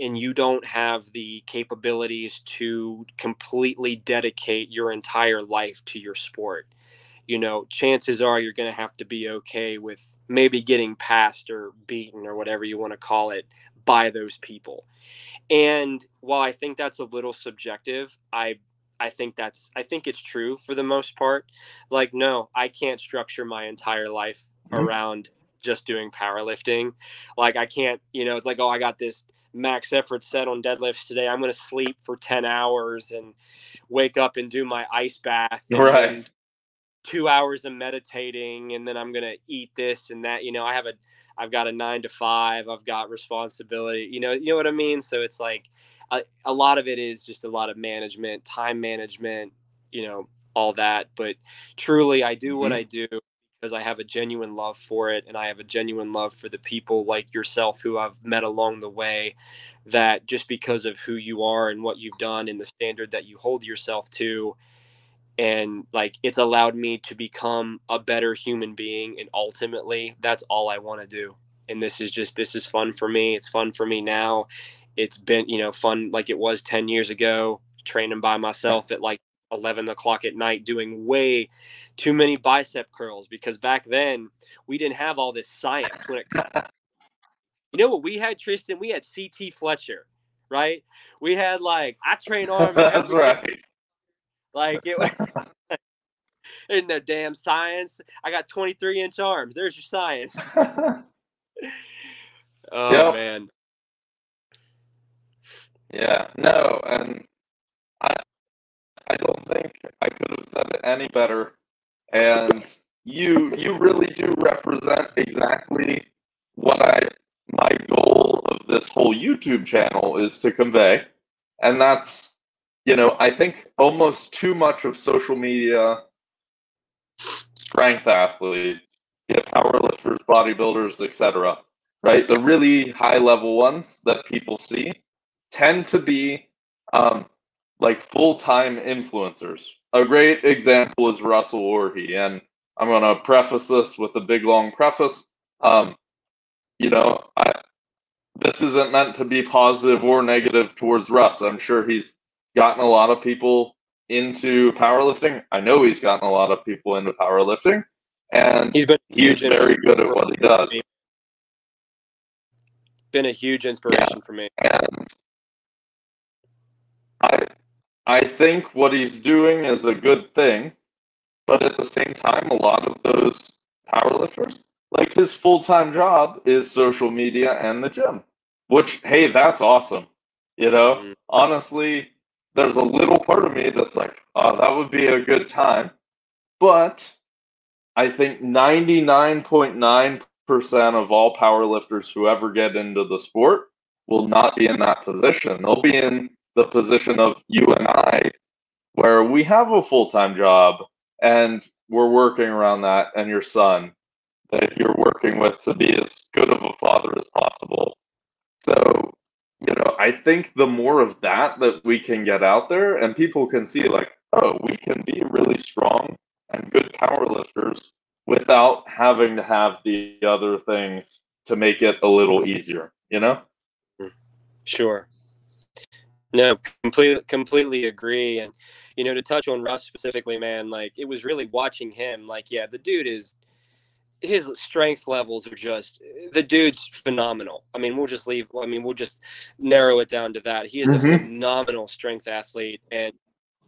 and you don't have the capabilities to completely dedicate your entire life to your sport, you know, chances are you're going to have to be okay with maybe getting passed or beaten or whatever you want to call it by those people. And while I think that's a little subjective, I think it's true for the most part. Like, no, I can't structure my entire life around just doing powerlifting. Like I can't, you know, it's like, oh, I got this max effort set on deadlifts today. I'm going to sleep for 10 hours and wake up and do my ice bath. Right. 2 hours of meditating. And then I'm going to eat this and that, you know, I've got a 9-to-5, I've got responsibility, you know what I mean? So it's like a lot of it is just a lot of management, time management, you know, all that. But truly I do what I do because I have a genuine love for it. And I have a genuine love for the people like yourself who I've met along the way, that just because of who you are and what you've done and the standard that you hold yourself to, and like, it's allowed me to become a better human being. And ultimately that's all I want to do. And this is fun for me. It's fun for me now. It's been, you know, fun like it was 10 years ago, training by myself at like 11 o'clock at night, doing way too many bicep curls, because back then we didn't have all this science when it comes. You know what we had, Tristan? We had CT Fletcher, right? We had like, I train arm. That's right. Like it was in no damn science. I got 23-inch arms. There's your science. Oh yep. Man. Yeah, no, and I don't think I could have said it any better. And you really do represent exactly what my goal of this whole YouTube channel is to convey. And that's, you know, I think almost too much of social media, strength athletes, you know, powerlifters, bodybuilders, etc., right? The really high-level ones that people see tend to be like full-time influencers. A great example is Russell Orhe, and I'm going to preface this with a big, long preface. You know, this isn't meant to be positive or negative towards Russ. I'm sure he's gotten a lot of people into powerlifting. I know he's gotten a lot of people into powerlifting, and he's very good at what he does. Been a huge inspiration for me. And I think what he's doing is a good thing, but at the same time, a lot of those powerlifters, like his full-time job is social media and the gym, which, hey, that's awesome. You know, honestly, there's a little part of me that's like, oh, that would be a good time. But I think 99.9% of all powerlifters who ever get into the sport will not be in that position. They'll be in the position of you and I, where we have a full-time job and we're working around that, and your son that you're working with to be as good of a father as possible. So, you know, I think the more of that we can get out there and people can see like, oh, we can be really strong and good powerlifters without having to have the other things to make it a little easier, you know? Sure. No, completely agree. And, you know, to touch on Russ specifically, man, like it was really watching him. Like, yeah, the dude is, his strength levels are just, the dude's phenomenal. I mean, we'll just narrow it down to that. He is a phenomenal strength athlete. And,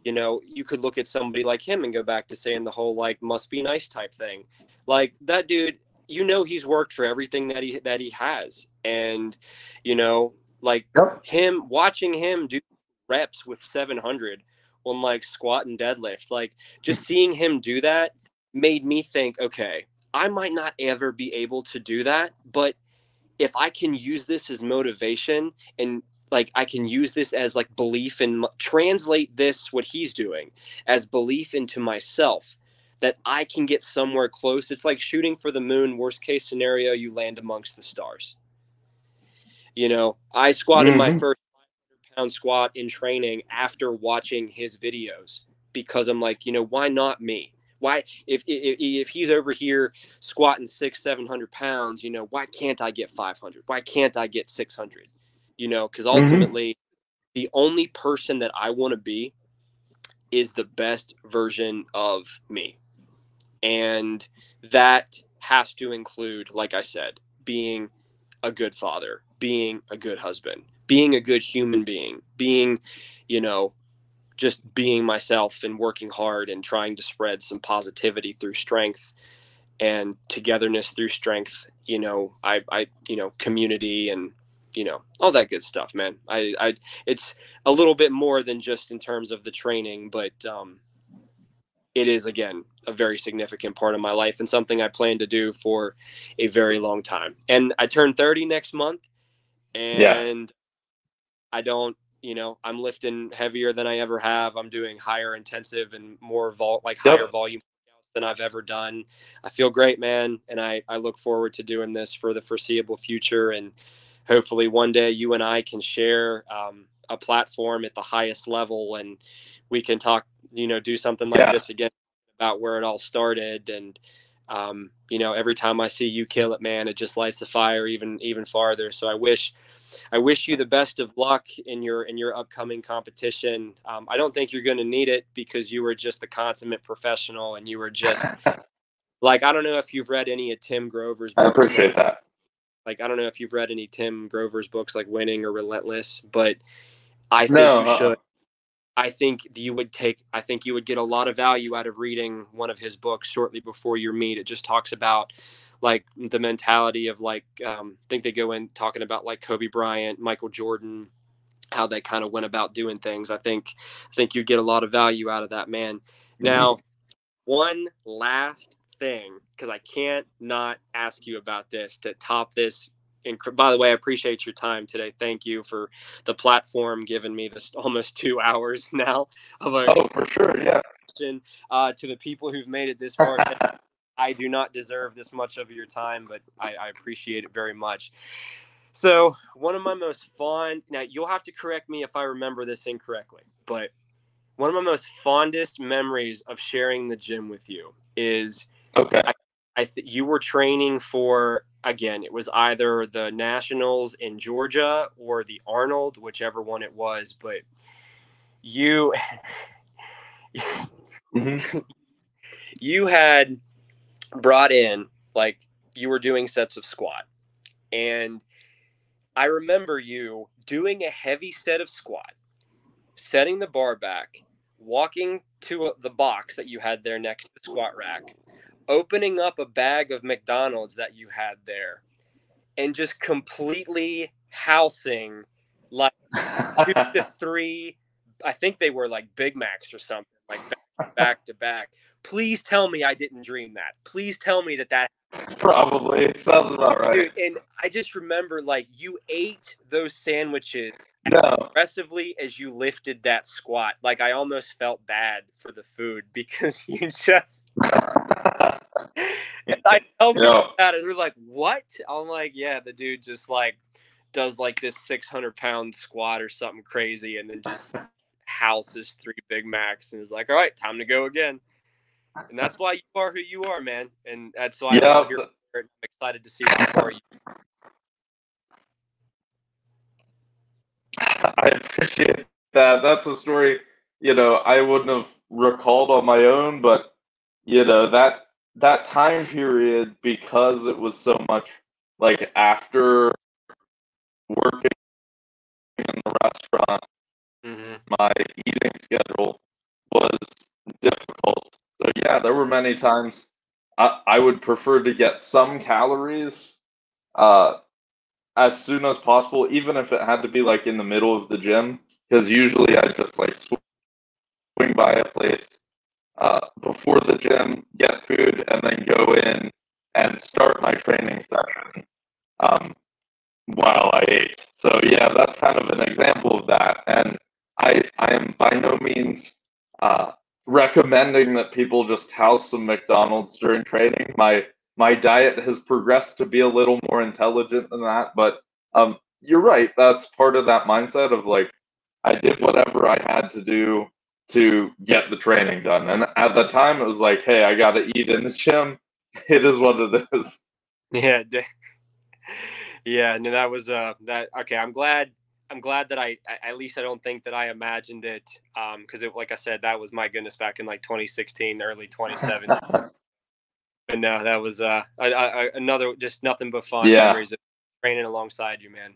you know, you could look at somebody like him and go back to saying the whole, like, must be nice type thing. Like that dude, you know, he's worked for everything that he has. And, you know, like him, watching him do reps with 700 on like squat and deadlift, like just seeing him do that made me think, okay, I might not ever be able to do that, but if I can use this as motivation and like I can use this as like belief and translate this, what he's doing, as belief into myself that I can get somewhere close. It's like shooting for the moon. Worst case scenario, you land amongst the stars. You know, I squatted my first 500-pound squat in training after watching his videos because I'm like, you know, why not me? Why, if he's over here squatting 600-700 pounds, you know, why can't I get 500? Why can't I get 600? You know, because ultimately the only person that I want to be is the best version of me. And that has to include, like I said, being a good father, being a good husband, being a good human being, being, you know, just being myself and working hard and trying to spread some positivity through strength and togetherness through strength, you know, I, you know, community and, you know, all that good stuff, man. I, it's a little bit more than just in terms of the training, but, it is again, a very significant part of my life and something I plan to do for a very long time. And I turn 30 next month and I don't, you know, I'm lifting heavier than I ever have. I'm doing higher intensive and more higher volume than I've ever done. I feel great, man. And I look forward to doing this for the foreseeable future. And hopefully one day you and I can share a platform at the highest level and we can talk, you know, do something like this again about where it all started. And, you know, every time I see you kill it, man, it just lights the fire even farther. So I wish you the best of luck in your upcoming competition. I don't think you're going to need it because you were just the consummate professional and you were just like, I don't know if you've read any of Tim Grover's books. I appreciate that. Like, I don't know if you've read any Tim Grover's books like Winning or Relentless, but I think you should. I think you would get a lot of value out of reading one of his books shortly before your meet. It just talks about like the mentality of like, I think they go in talking about like Kobe Bryant, Michael Jordan, how they kind of went about doing things. I think you'd get a lot of value out of that, man. Now, one last thing, because I can't not ask you about this to top this. And by the way, I appreciate your time today. Thank you for the platform giving me this almost 2 hours now of a for sure, yeah. To the people who've made it this far, I do not deserve this much of your time, but I appreciate it very much. So one of my most fond, now you'll have to correct me if I remember this incorrectly, but one of my most fondest memories of sharing the gym with you is you were training for, again, it was either the Nationals in Georgia or the Arnold, whichever one it was, but you, you had brought in, like, you were doing sets of squat. And I remember you doing a heavy set of squat, setting the bar back, walking to the box that you had there next to the squat rack, opening up a bag of McDonald's that you had there and just completely housing like 2 to 3, I think they were like Big Macs or something, like back to back. Please tell me I didn't dream that. Please tell me that that probably sounds about right. Dude, and I just remember like you ate those sandwiches as aggressively as you lifted that squat. Like I almost felt bad for the food because you just and I tell people about it. They're like, what? I'm like, yeah, the dude just like does like this 600-pound squat or something crazy and then just houses 3 Big Macs and is like, all right, time to go again. And that's why you are who you are, man. And that's why I'm here. I'm excited to see you. I appreciate that. That's a story, you know, I wouldn't have recalled on my own, but you know, that time period, because it was so much like after working in the restaurant, my eating schedule was difficult. So yeah, there were many times I would prefer to get some calories as soon as possible, even if it had to be like in the middle of the gym, because usually I just like swing by a place before the gym, get food, and then go in and start my training session while I ate. So yeah, that's kind of an example of that. And I am by no means recommending that people just house some McDonald's during training. My diet has progressed to be a little more intelligent than that, but you're right. That's part of that mindset of like, I did whatever I had to do to get the training done. And at the time it was like, hey, I got to eat in the gym. It is what it is. Yeah. Yeah. No, that was that. Okay. I'm glad that I at least I don't think that I imagined it. 'Cause it, like I said, that was my goodness back in like 2016, early 2017. But no, that was another just nothing but fun memories of training alongside you, man.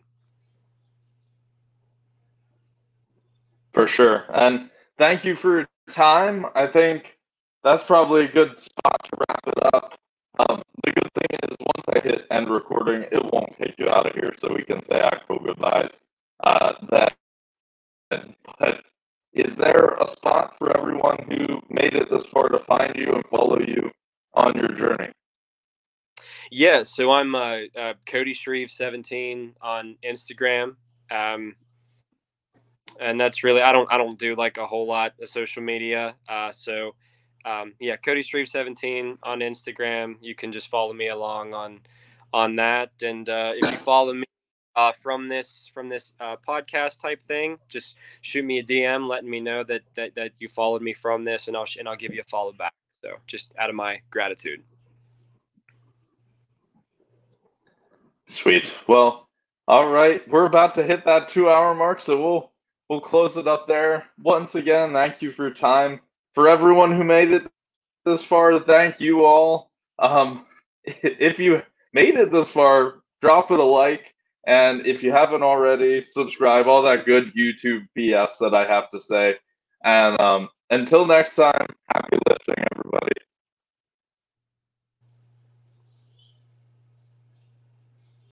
For sure. And thank you for your time. I think that's probably a good spot to wrap it up. The good thing is once I hit end recording, it won't take you out of here, so we can say actual goodbyes. But is there a spot for everyone who made it this far to find you and follow you on your journey? Yeah, so I'm Cody Shreve 17 on Instagram, and that's really I don't do like a whole lot of social media, yeah, Cody Shreve 17 on Instagram. You can just follow me along on that, and if you follow me from this podcast type thing, just shoot me a DM letting me know that you followed me from this, and I'll give you a follow back. So just out of my gratitude. Sweet. Well, all right. We're about to hit that 2-hour mark, so we'll close it up there. Once again, thank you for your time. For everyone who made it this far, thank you all. If you made it this far, drop it a like. And if you haven't already, subscribe. All that good YouTube BS that I have to say. And until next time, happy lifting, everybody.